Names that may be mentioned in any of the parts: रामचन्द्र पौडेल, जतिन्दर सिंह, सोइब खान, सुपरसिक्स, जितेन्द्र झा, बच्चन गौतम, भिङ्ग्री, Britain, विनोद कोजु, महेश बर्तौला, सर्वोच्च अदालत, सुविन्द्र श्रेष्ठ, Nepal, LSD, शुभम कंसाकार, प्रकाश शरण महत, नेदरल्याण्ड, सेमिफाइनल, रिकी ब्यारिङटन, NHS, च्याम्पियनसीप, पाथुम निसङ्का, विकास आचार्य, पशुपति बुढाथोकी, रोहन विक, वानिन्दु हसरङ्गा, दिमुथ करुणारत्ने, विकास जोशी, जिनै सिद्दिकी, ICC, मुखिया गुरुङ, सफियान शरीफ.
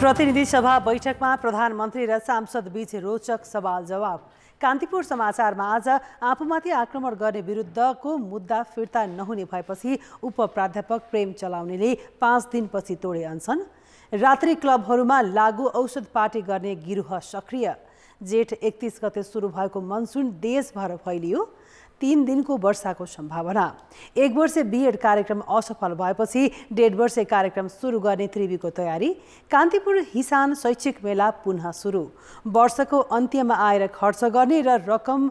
प्रतिनिधि सभा बैठकमा प्रधानमन्त्री र सांसद बीच रोचक सवाल जवाब। कान्तिपुर समाचारमा आज आफूमाथि आक्रमण गर्ने विरुद्धको मुद्दा फिर्ता नहुने भएपछि उपप्राध्यापक प्रेम चलाउनेले 5 दिनपछि तोडे अनसन। रात्रि क्लबहरूमा लागु औषध पार्टी गर्ने गिरोह सक्रिय। जेठ 31 गते सुरु भएको मनसुन देशभर फैलियो। 3 दिनको वर्षाको सम्भावना। 1 वर्षे बीएड कार्यक्रम असफल भएपछि 1.5 वर्षे कार्यक्रम सुरु गर्ने त्रिवीको तयारी। कान्तिपुर हिसान शैक्षिक मेला पुनः सुरु। वर्षको अन्त्यमा आएर खर्च गर्ने र रकम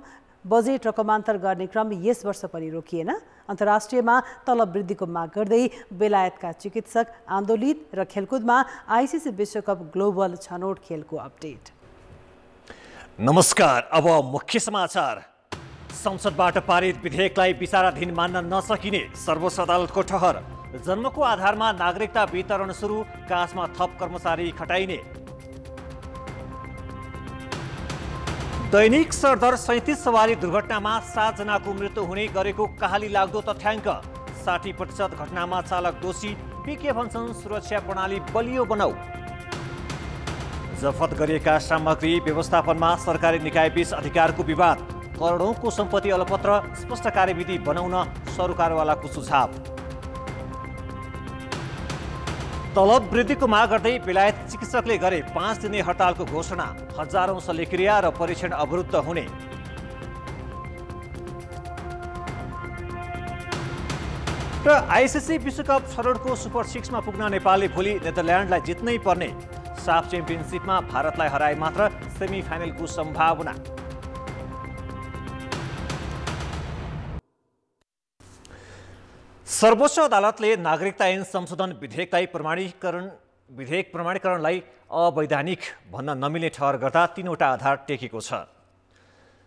बजेट रकमान्तर गर्ने क्रम यस वर्ष पनि रोकिएन। अन्तर्राष्ट्रियमा तलब वृद्धिको माग गर्दै बेलायतका चिकित्सक आन्दोलित र खेलकुदमा आईसीसी विश्वकप ग्लोबल छनौट खेलको अपडेट। नमस्कार, अब मुख्य समाचार। संसदबाट पारित विधेयकलाई विचाराधीन मान्न नसकिने सर्वोच्च अदालतको ठहर। जन्मको आधारमा नागरिकता वितरण सुरु। कास्मा थप कर्मचारी खटाइने। दैनिक सरदर 37 सवारी दुर्घटनामा 7 जनाको मृत्यु हुने गरेको काहाली लाग्दो तथ्याङ्क। 60% घटनामा चालक दोषी। के भन्छन् सुरक्षा प्रणाली बलियो बनाऊ। जफत गरिएका सामग्री व्यवस्थापनमा सरकारी निकायबीच अधिकारको विवाद। करोडौंको सम्पत्ति अलपत्र स्पष्ट कार्यविधि बनाउन सरकारवालाको सुझाव। तलब वृद्धिको माग गर्दै बेलायत चिकित्सकले गरे 5 दिने हडतालको घोषणा। हजारौं शल्यक्रिया र परीक्षण अवरुद्ध हुने। र आईसीसी विश्वकप छनौटको सुपर 6 मा पुग्न नेपालले भोलि नेदरल्यान्डलाई जित्नै पर्ने। साफ च्याम्पियनसिपमा भारतलाई हराए मात्र सेमिफाइनलको सम्भावना। सर्वोच्च अदालतले नागरिकता ऐन संशोधन विधेयक प्रमाणीकरणलाई अवैधानिक भन्न नमिल्ने ठहर गर्दा 3वटा आधार टेकेको छ।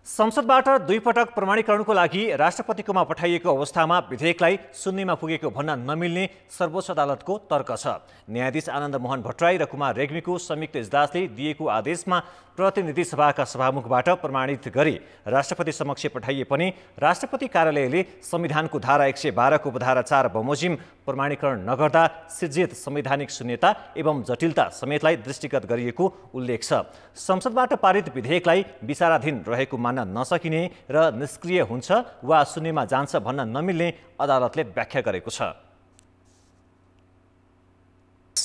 संसदबाट 2 पटक प्रमाणीकरणको लागि राष्ट्रपतिकोमा पठाइएको अवस्थामा विधेयकलाई सुन्नेमा पुगेको भन्न नमिल्ने सर्वोच्च अदालतको तर्क छ। न्यायाधीश आनन्द मोहन भट्टराई र कुमार रेग्मीको संयुक्त इजलासले दिएको आदेशमा प्रतिनिधि सभाका सभामुखबाट प्रमाणित गरी राष्ट्रपति समक्ष पठाइए पनि राष्ट्रपति कार्यालयले संविधानको धारा 112 को उपधारा 4 बमोजिम प्रमाणीकरण नगर्दा सिर्जित संवैधानिक शून्यता एवं जटिलता समेतलाई दृष्टिगत गरिएको उल्लेख छ। संसदबाट पारित विधेयकलाई विचाराधीन रहेको नसकिने र निष्क्रिय हुन्छ वा शून्यमा जान्छ भन्न नमिल्ने अदालतले व्याख्या गरेको छ।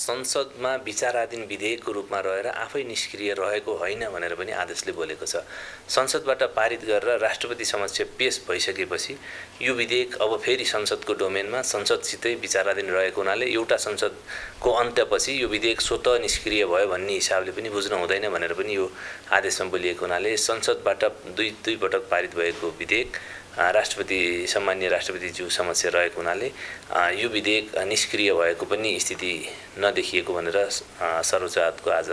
संसदमा विचाराधीन विधेयकको रूपमा रहेर आफै निष्क्रिय रहेको होइन भनेर पनि आदेशले बोलेको छ। संसदबाट पारित गरेर राष्ट्रपति समक्ष पेश भइसकेपछि यो विधेयक अब फेरि संसदको डोमेनमा संसदसितै विचाराधीन रहेको हुनाले एउटा संसदको अन्त्यपछि यो विधेयक स्वत निष्क्रिय भयो भन्ने हिसाबले पनि बुझ्नु हुँदैन भनेर पनि यो आदेशमा बोलिएको हुनाले संसदबाट दुई पटक पारित भएको विधेयक राष्ट्रपति सम्मान्य राष्ट्रपतिज्यू समक्ष रहेको हुनाले यो विधेयक निष्क्रिय भएको पनि स्थिति नदेखिएको भनेर सर्वोच्च अदालतको आज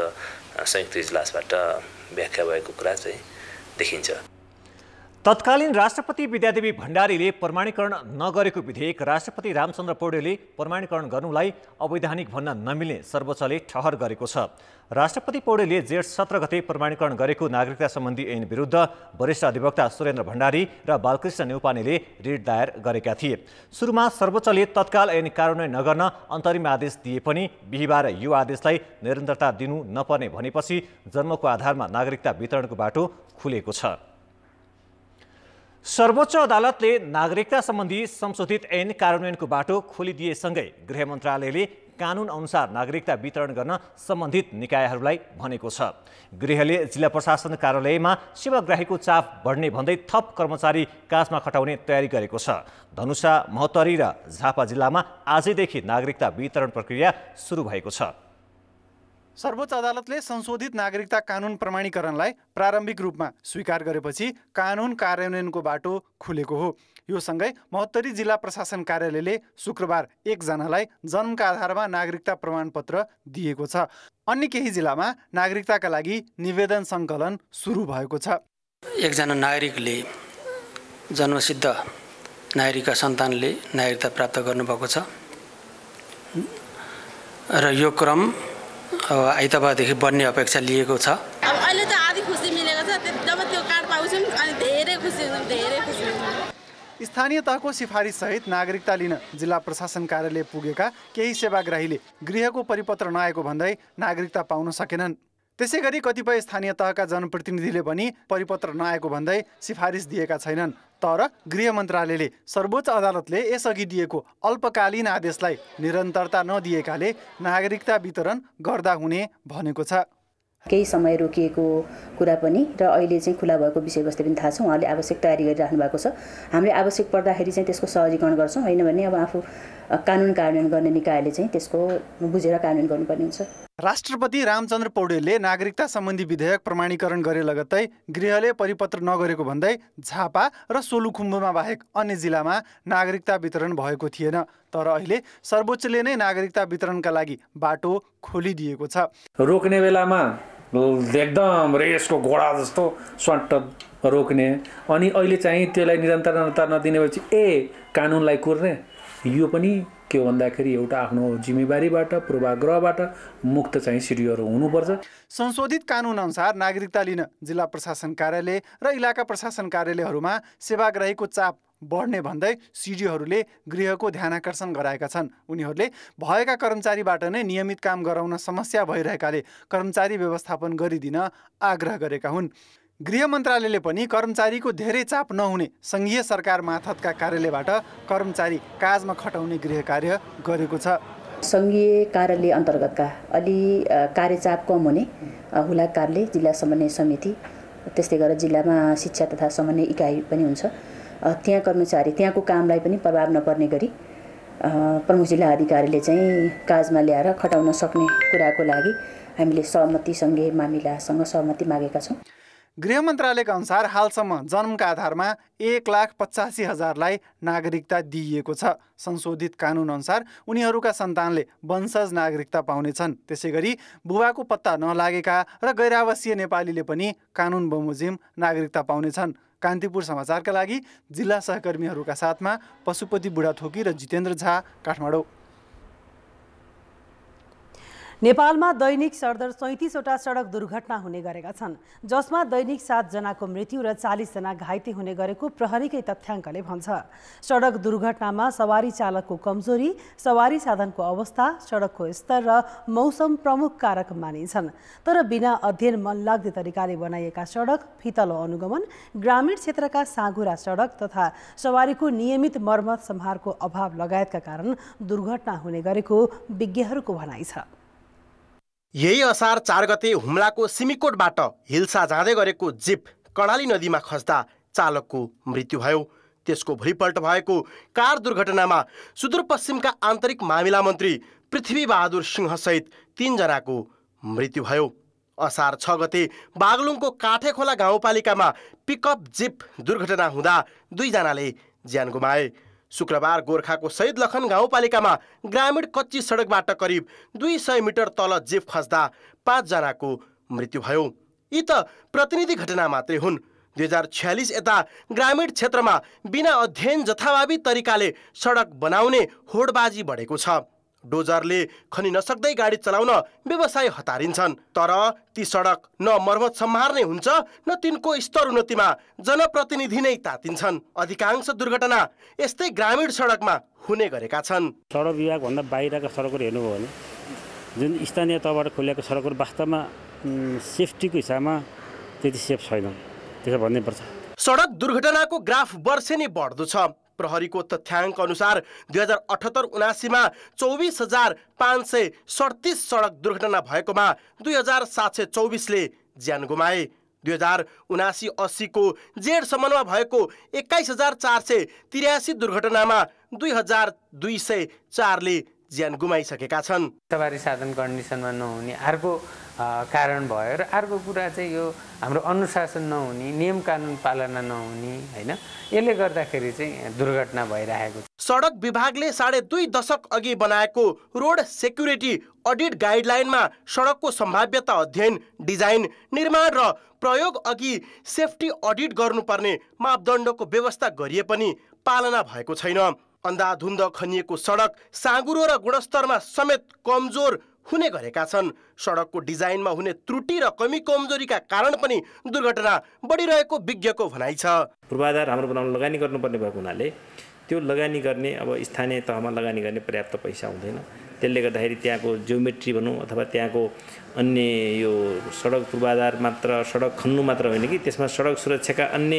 संयुक्त इजलासबाट व्याख्या भएको कुरा चाहिँ देखिन्छ। तत्कालीन राष्ट्रपति विद्यादेवी भण्डारीले प्रमाणीकरण नगरेको विधेयक राष्ट्रपति रामचन्द्र पौडेलले प्रमाणीकरण गर्नुलाई अवैधानिक भन्न नमिल्ने सर्वोच्चले ठहर गरेको छ। राष्ट्रपति पौडेलले जेठ 17 गते प्रमाणीकरण गरेको नागरिकता सम्बन्धी ऐन विरुद्ध वरिष्ठ अधिवक्ता सुरेन्द्र भण्डारी र बालकृष्ण नेउपानेले रिट दायर गरेका थिए। सुरुमा सर्वोच्चले तत्काल ऐन कार्यान्वयन नगर्न अन्तरिम आदेश दिए पनि बिहीबार यो आदेशलाई निरन्तरता दिनु नपर्ने भनेपछि जन्मको आधारमा नागरिकता वितरणको बाटो खुलेको छ। सर्वोच्च अदालतले नागरिकता सम्बन्धी संशोधित ऐन कार्यान्वयनको बाटो खोलिदिएसँगै गृह मन्त्रालयले कानुन अनुसार नागरिकता वितरण गर्न सम्बन्धित निकायहरूलाई भनेको छ। गृहले जिल्ला प्रशासन कार्यालयमा सेवाग्राहीको चाप बढ्ने भन्दै थप कर्मचारी कास्मा खटाउने तयारी गरेको छ। धनुषा, महोत्तरी र झापा जिल्लामा आजैदेखि नागरिकता वितरण प्रक्रिया सुरु भएको छ। सर्वोच्च अदालतले संशोधित नागरिकता कानुन प्रमाणीकरणलाई प्रारम्भिक रूपमा स्वीकार गरेपछि कानुन कार्यान्वयनको बाटो खुलेको हो। यो सँगै महोत्तरी जिल्ला प्रशासन कार्यालयले शुक्रबार 1 जनालाई जन्मका आधारमा नागरिकता प्रमाणपत्र दिएको छ। अन्य केही जिल्लामा नागरिकताका लागि निवेदन सङ्कलन सुरु भएको छ। 1 जना नागरिकले जन्मसिद्ध नागरिकका सन्तानले नागरिकता प्राप्त गर्नुभएको छ र यो क्रम आइतबारदेखि बढ्ने अपेक्षा लिएको छ। अब अहिले त आधी खुसी मिलेको छ, जब त्यो कार्ड पाउँछौँ अनि धेरै खुसी हुन्छौँ। स्थानीय तहको सिफारिस सहित नागरिकता लिन जिल्ला प्रशासन कार्यालय पुगेका केही सेवाग्राहीले गृहको परिपत्र नआएको भन्दै नागरिकता पाउन सकेनन्। त्यसैगरी कतिपय स्थानीय तहका जनप्रतिनिधिले पनि परिपत्र नआएको भन्दै सिफारिस दिएका छैनन्। तर गृह मन्त्रालयले सर्वोच्च अदालतले यसअघि दिएको अल्पकालीन आदेशलाई निरन्तरता नदिएकाले नागरिकता वितरण गर्दा हुने भनेको छ। केही समय रोकिएको कुरा पनि र अहिले चाहिँ खुला भएको विषयवस्तु पनि थाहा छ। उहाँले आवश्यक तयारी गरिराख्नु भएको छ। हामीले आवश्यक पर्दाखेरि चाहिँ त्यसको सहजीकरण गर्छौँ, होइन भने अब आफू कानुन कार्यान्वयन गर्ने निकायले चाहिँ त्यसको बुझेर कार्यान्वयन गर्नुपर्ने हुन्छ। राष्ट्रपति रामचन्द्र पौडेलले नागरिकता सम्बन्धी विधेयक प्रमाणीकरण गरे लगत्तै गृहले परिपत्र नगरेको भन्दै झापा र सोलुखुम्बुमा बाहेक अन्य जिल्लामा नागरिकता वितरण भएको थिएन। तर अहिले सर्वोच्चले नै नागरिकता वितरणका लागि बाटो खोलिदिएको छ। रोक्ने बेलामा एकदम रेसको घोडा जस्तो स्वाट रोक्ने, अनि अहिले चाहिँ त्यसलाई निरन्तरता नदिनेपछि कानुनलाई कुर्ने, यो पनि के भन्दाखेरि एउटा आफ्नो जिम्मेवारीबाट पूर्वाग्रहबाट मुक्त चाहिँ श्रीहरू हुनुपर्छ। संशोधित कानुन अनुसार नागरिकता लिन जिल्ला प्रशासन कार्यालय र इलाका प्रशासन कार्यालयहरूमा सेवाग्राहीको चाप बढ्ने भन्दै सिडीहरूले गृहको ध्यानाकर्षण गराएका छन्। उनीहरूले भएका कर्मचारीबाट नै नियमित काम गराउन समस्या भइरहेकाले कर्मचारी व्यवस्थापन गरिदिन आग्रह गरेका हुन्। गृह मन्त्रालयले पनि कर्मचारीको धेरै चाप नहुने सङ्घीय सरकार मार्फतका कार्यालयबाट कर्मचारी काजमा खटाउने गृह कार्य गरेको छ। सङ्घीय कार्यालय अन्तर्गतका अलि कार्यचाप कम हुने हुलाकारले जिल्ला समन्वय समिति, त्यस्तै गरेर जिल्लामा शिक्षा तथा समन्वय इकाइ पनि हुन्छ, त्यहाँ कर्मचारी त्यहाँको कामलाई पनि प्रभाव नपर्ने गरी प्रमुख जिल्ला अधिकारीले चाहिँ काजमा ल्याएर खटाउन सक्ने कुराको लागि हामीले सहमतिसँगै मामिलासँग सहमति मागेका छौँ। गृह मन्त्रालयका अनुसार हालसम्म जन्मका आधारमा 1,85,000लाई नागरिकता दिइएको छ। संशोधित कानुन अनुसार उनीहरूका सन्तानले वंशज नागरिकता पाउनेछन्। त्यसैगरी बुबाको पत्ता नलागेका र गैरावासीय नेपालीले पनि कानुन बमोजिम नागरिकता पाउनेछन्। कान्तिपुर समाचारका लागि जिल्ला सहकर्मीहरूका साथमा पशुपति बुढाथोकी र जितेन्द्र झा, काठमाडौँ। नेपालमा दैनिक सरदर 37 वटा सडक दुर्घटना हुने गरेका छन्, जसमा दैनिक 7 जनाको मृत्यु र 40 जना घाइते हुने गरेको प्रहरीकै तथ्याङ्कले भन्छ। सडक दुर्घटनामा सवारी चालकको कमजोरी, सवारी साधनको अवस्था, सडकको स्तर र मौसम प्रमुख कारक मानिन्छन्। तर बिना अध्ययन मनलाग्दे तरिकाले बनाइएका सडक, फितलो अनुगमन, ग्रामीण क्षेत्रका साँघुरा सडक तथा सवारीको नियमित मर्मत सम्हारको अभाव लगायतका कारण दुर्घटना हुने गरेको विज्ञहरूको भनाइ छ। यही असार 4 गते हुम्लाको सिमिकोटबाट हिल्सा जाँदै गरेको जिप कर्णाली नदीमा खस्दा चालकको मृत्यु भयो। त्यसको भोलिपल्ट भएको कार दुर्घटनामा सुदूरपश्चिमका आन्तरिक मामिला मन्त्री पृथ्वीबहादुर सिंहसहित 3 जनाको मृत्यु भयो। असार 6 गते बागलुङको काठेखोला गाउँपालिकामा पिकअप जिप दुर्घटना हुँदा 2 जनाले ज्यान गुमाए। शुक्रबार गोर्खाको शहीद लखन गाउँपालिकामा ग्रामीण कच्ची सडकबाट करिब 200 मिटर तल जिप खस्दा 5 जनाको मृत्यु भयो। यी त प्रतिनिधि घटना मात्रै हुन्। 2046 यता ग्रामीण क्षेत्रमा बिना अध्ययन जथाभावी तरिकाले सडक बनाउने होडबाजी बढेको छ। डोजरले खनि नसक्दै गाडी चलाउन व्यवसाय हतारिन्छन्, तर ती सडक न मर्मत सम्हार नै हुन्छ न तिनको स्तर उन्नतिमा जनप्रतिनिधि नै तातिन्छन्। अधिकांश दुर्घटना यस्तै ग्रामीण सडकमा हुने गरेका छन्। सडक विभागभन्दा बाहिरका सडकहरू हेर्नुभयो भने जुन स्थानीय तहबाट खोलिएको सडकहरू वास्तवमा सेफ्टीको हिसाबमा त्यति सेफ छैन, त्यसो भन्नुपर्छ। सडक दुर्घटनाको ग्राफ वर्षेनी बढ्दो छ। प्रहरीको तथ्याङ्क अनुसार 2078-79मा 24,537 सडक दुर्घटना भएकोमा 2,724ले ज्यान गुमाए। 2079-80को जेठसम्ममा भएको 21,483 दुर्घटनामा 2,204ले ज्यान गुमाइसकेका छन्। सवारी साधन कन्डिसनमा नहुने अर्को कारण भयो र अर्को कुरा चाहिँ यो हाम्रो अनुशासन नहुने, नियम कानुन पालना नहुने, होइन, यसले गर्दाखेरि चाहिँ दुर्घटना भइरहेको छ। सडक विभागले 2.5 दशक अघि बनाएको रोड सेक्युरिटी अडिट गाइडलाइनमा सडकको सम्भाव्यता अध्ययन, डिजाइन, निर्माण र प्रयोग अघि सेफ्टी अडिट गर्नुपर्ने मापदण्डको व्यवस्था गरिए पनि पालना भएको छैन। अन्धाधुन्ध खनिएको सडक, साँगुरो र गुणस्तरमा समेत कमजोर हुने गरेका छन्। सडकको डिजाइनमा हुने त्रुटि र कमी कमजोरीका कारण पनि दुर्घटना बढिरहेको विज्ञको भनाइ छ। पूर्वाधार हाम्रो बनाउन लगानी गर्नुपर्ने भएको हुनाले त्यो लगानी गर्ने अब स्थानीय तहमा लगानी गर्ने पर्याप्त पैसा हुँदैन। त्यसले गर्दाखेरि त्यहाँको जियोमेट्री भनौँ अथवा त्यहाँको अन्य यो सडक पूर्वाधार मात्र सडक खन्नु मात्र होइन कि त्यसमा सडक सुरक्षाका अन्य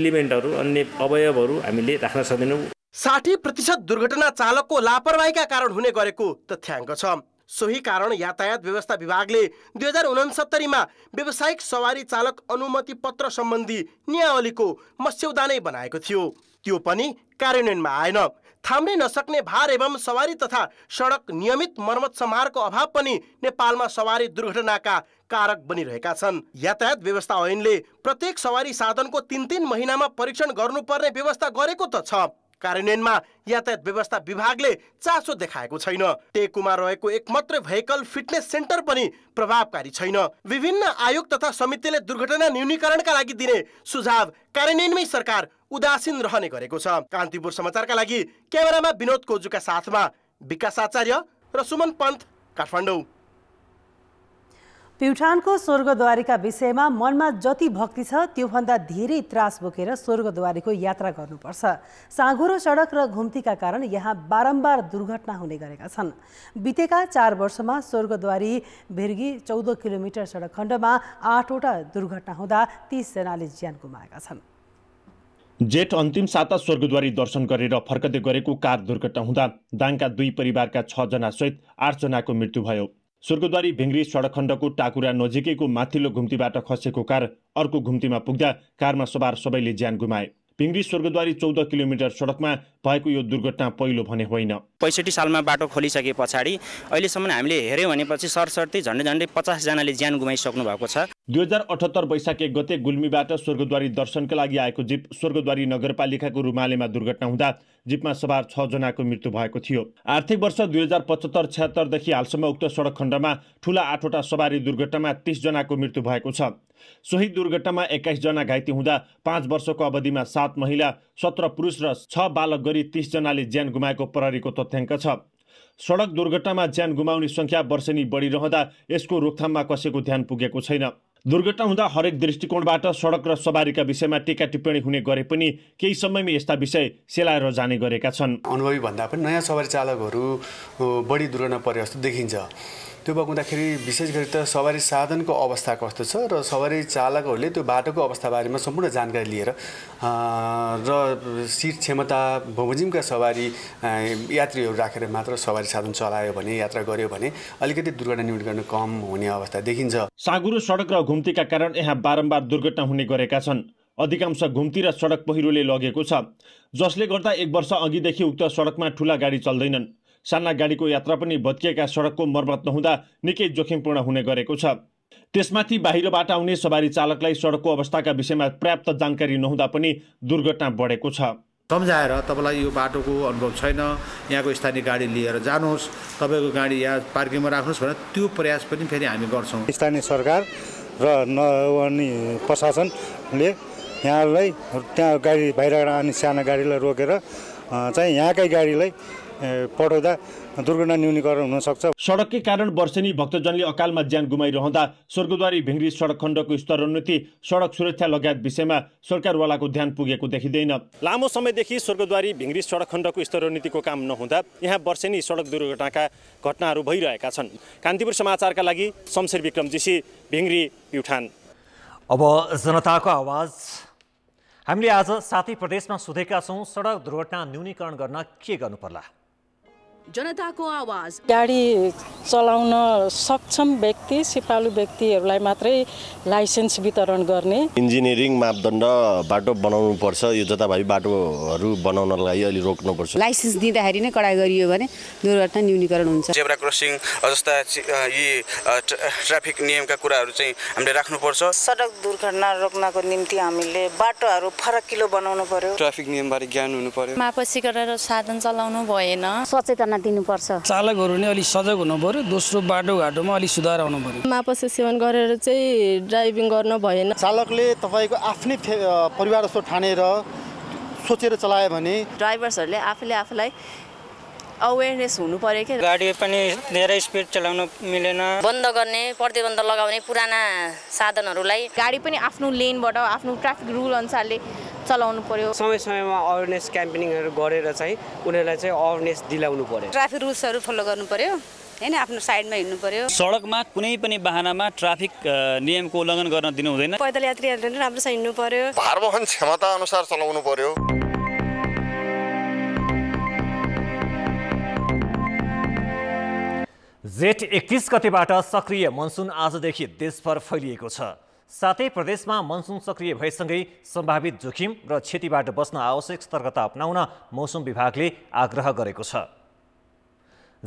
इलिमेन्टहरू अन्य अवयवहरू हामीले राख्न सक्दैनौँ। 60% दुर्घटना चालकको लापरवाहीका कारण हुने गरेको तथ्याङ्क छ। सोही कारण यातायात व्यवस्था विभागले 2069 व्यावसायिक सवारी चालक अनुमति पत्र सम्बन्धी नियावलीको मस्यौदा नै बनाएको थियो, त्यो पनि कार्यान्वयनमा आएन। थाम्नै नसक्ने भार एवं सवारी तथा सडक नियमित मर्मत समारको अभाव पनि नेपालमा सवारी दुर्घटनाका कारक बनिरहेका छन्। यातायात व्यवस्था ऐनले प्रत्येक सवारी साधनको 3-3 महिनामा परीक्षण गर्नुपर्ने व्यवस्था गरेको त छ, कार्यान्वयनमा यातायात व्यवस्था विभागले चासो देखाएको छैन। टेकुमा रहेको एकमात्र भेहिकल फिटनेस सेन्टर पनि प्रभावकारी छैन। विभिन्न आयोग तथा समितिले दुर्घटना न्यूनीकरणका लागि दिने सुझाव कार्यान्वयनमै सरकार उदासीन रहने गरेको छ। कान्तिपुर समाचारका लागि क्यामेरामा विनोद कोजुका साथमा विकास आचार्य र सुमन पन्त, काठमाडौँ। प्युठानको स्वर्गद्वारीका विषयमा मनमा जति भक्ति छ त्योभन्दा धेरै त्रास बोकेर स्वर्गद्वारीको यात्रा गर्नुपर्छ। साँघुरो सडक र घुम्तीका कारण यहाँ बारम्बार दुर्घटना हुने गरेका छन्। बितेका 4 वर्षमा स्वर्गद्वारी भिर्गी 14 किलोमिटर सडक खण्डमा 8वटा दुर्घटना हुँदा 30 जनाले ज्यान गुमाएका छन्। जेठ अन्तिम साता स्वर्गद्वारी दर्शन गरेर फर्कदै गरेको कार दुर्घटना हुँदा दाङका 2 परिवारका 6 जना सहित 8 जनाको मृत्यु भयो। स्वर्गद्वारी भिङ्ग्री सडक खण्डको टाकुरा नजिकैको माथिल्लो घुम्तीबाट खसेको कार अर्को घुम्तीमा पुग्दा कारमा सवार सबैले ज्यान गुमाए। भिङ्ग्री स्वर्गद्वारी 14 किलोमिटर सडकमा भएको यो दुर्घटना पहिलो भने होइन। 65 सालमा बाटो खोलिसके पछाडि अहिलेसम्म हामीले हेऱ्यौँ भनेपछि सरसर्ती झन्डै 50 जनाले ज्यान गुमाइसक्नु भएको छ। 2078 वैशाख 1 गते गुल्मीबाट स्वर्गद्वारी दर्शनका लागि आएको जीप स्वर्गद्वारी नगरपालिकाको रुमालेमा दुर्घटना हुँदा जीपमा सवार 6 जनाको मृत्यु भएको थियो। आर्थिक वर्ष 2075-76 हालसम्म उक्त सडक खण्डमा ठूला 8वटा सवारी दुर्घटनामा 30 जनाको मृत्यु भएको छ। सोही दुर्घटनामा 21 जना घाइते हुँदा 5 वर्षको अवधिमा 7 महिला, 17 पुरुष र 6 बालक गरी 30 जनाले ज्यान गुमाएको प्रहरीको तथ्याङ्क छ। सडक दुर्घटनामा ज्यान गुमाउने संख्या वर्षेनी बढिरहँदा यसको रोकथाममा कसैको ध्यान पुगेको छैन। दुर्घटना हुँदा हरेक दृष्टिकोणबाट सडक र सवारीका विषयमा टीका टिप्पणी हुने गरे पनि केही समयमै यस्ता विषय सेलाएर जाने गरेका छन्। अनुभवी भन्दा पनि नयाँ सवारी चालकहरू बढी दुर्घटना परे जस्तो देखिन्छ। त्यो भएको हुँदाखेरि विशेष गरी त सवारी साधनको अवस्था कस्तो छ र सवारी चालकहरूले त्यो बाटोको अवस्थाबारेमा सम्पूर्ण जानकारी लिएर र सिट क्षमता बमोजिमका सवारी यात्रीहरू राखेर मात्र सवारी साधन चलायो भने यात्रा गर्यो भने अलिकति दुर्घटना न्यूनीकरण कम हुने अवस्था देखिन्छ। साँघुरो सडक र घुम्तीका कारण यहाँ बारम्बार दुर्घटना हुने गरेका छन्। अधिकांश घुम्ती र सडक पहिरोले लगेको छ, जसले गर्दा 1 वर्ष अघिदेखि उक्त सडकमा ठूला गाडी चल्दैनन्। साना गाडीको यात्रा पनि भत्किएका सडकको मर्मत नहुँदा निकै जोखिमपूर्ण हुने गरेको छ। त्यसमाथि बाहिरबाट आउने सवारी चालकलाई सडकको अवस्थाका विषयमा पर्याप्त जानकारी नहुँदा पनि दुर्घटना बढेको छ। सम्झाएर तपाईलाई यो बाटोको अनुभव छैन, यहाँको स्थानीय गाडी लिएर जानुहोस्, तपाईँको गाडी यहाँ पार्किङमा राख्नुहोस् भनेर त्यो प्रयास पनि फेरि हामी गर्छौँ। स्थानीय सरकार र अनि प्रशासनले यहाँलाई त्यहाँ गाडी बाहिरबाट आउने साना गाडीलाई रोकेर चाहिँ यहाँकै गाडीलाई पढाउँदा दुर्घटना न्यूनीकरण हुन सक्छ। सडककै कारण वर्षेनी भक्तजनले अकालमा ज्यान गुमाइरहँदा स्वर्गद्वारी भिङ्ग्री सडक खण्डको स्तरोन्नति, सडक सुरक्षा लगायत विषयमा सरकारवालाको ध्यान पुगेको देखिँदैन। लामो समयदेखि स्वर्गद्वारी भिङ्ग्री सडक खण्डको स्तरोन्नतिको काम नहुँदा यहाँ वर्षेनी सडक दुर्घटनाका घटनाहरू भइरहेका छन्। कान्तिपुर समाचारका लागि शमशेर विक्रमजीसी, भिङ्ग्री, प्युठान। अब जनताको आवाज। हामीले आज साथी प्रदेशमा सोधेका छौँ सडक दुर्घटना न्यूनीकरण गर्न के गर्नु पर्ला। जनताको आवाज। गाडी चलाउन सक्षम व्यक्ति, सिपालु व्यक्तिहरूलाई मात्रै लाइसेन्स वितरण गर्ने, इन्जिनियरिङ मापदण्ड बाटो बनाउनु पर्छ। यो जताभावी बाटोहरू बनाउनलाई लागि अलि रोक्नुपर्छ। लाइसेन्स दिँदाखेरि नै कडा गरियो भने दुर्घटना न्यूनीकरण हुन्छ। जेब्रा क्रसिङ जस्ता यी ट्राफिक नियमका कुराहरू चाहिँ हामीले राख्नुपर्छ। सडक दुर्घटना रोक्नको निम्ति हामीले बाटोहरू फरकिलो बनाउनु पर्यो। ट्राफिक नियमबारे ज्ञान हुनु पर्यो। मापसी गरेर साधन चलाउनु भएन। सचेतना चालकहरू नै अलि सजग हुनु पर्यो। दोस्रो बाटोघाटोमा अलि सुधार आउनु पर्यो। मापसे सेवन गरेर चाहिँ ड्राइभिङ गर्न भएन। चालकले तपाईँको आफ्नै परिवार जस्तो ठानेर सोचेर चलायो भने ड्राइभर्सहरूले आफूले आफूलाई अवेरनेस हुनुपर्यो के गाडी पनि धेरै स्पिड चलाउन मिलेन बन्द गर्ने प्रतिबन्ध लगाउने पुराना साधनहरुलाई गाडी पनि आफ्नो लेनबाट आफ्नो ट्राफिक रुल अनुसारले चलाउनु पर्यो समय समयमा अवेरनेस क्याम्पेनिङहरु गरेर चाहिँ उनीहरुलाई चाहिँ अवेरनेस दिलाउनु पर्यो ट्राफिक रुल्सहरु फलो गर्नु पर्यो हैन आफ्नो साइडमा हिड्नु पर्यो सडकमा कुनै पनि वाहनमा ट्राफिक नियमको उल्लङ्घन गर्न दिनु हुँदैन पैदल यात्रीहरुले राम्रोसँग हिड्नु पर्यो भारवहन क्षमता अनुसार चलाउनु पर्यो जेठ 31 गतेबाट सक्रिय मनसुन आजदेखि देशभर फैलिएको छ। साथै प्रदेशमा मनसुन सक्रिय भएसँगै सम्भावित जोखिम र क्षतिबाट बस्न आवश्यक सतर्कता अपनाउन मौसम विभागले आग्रह गरेको छ।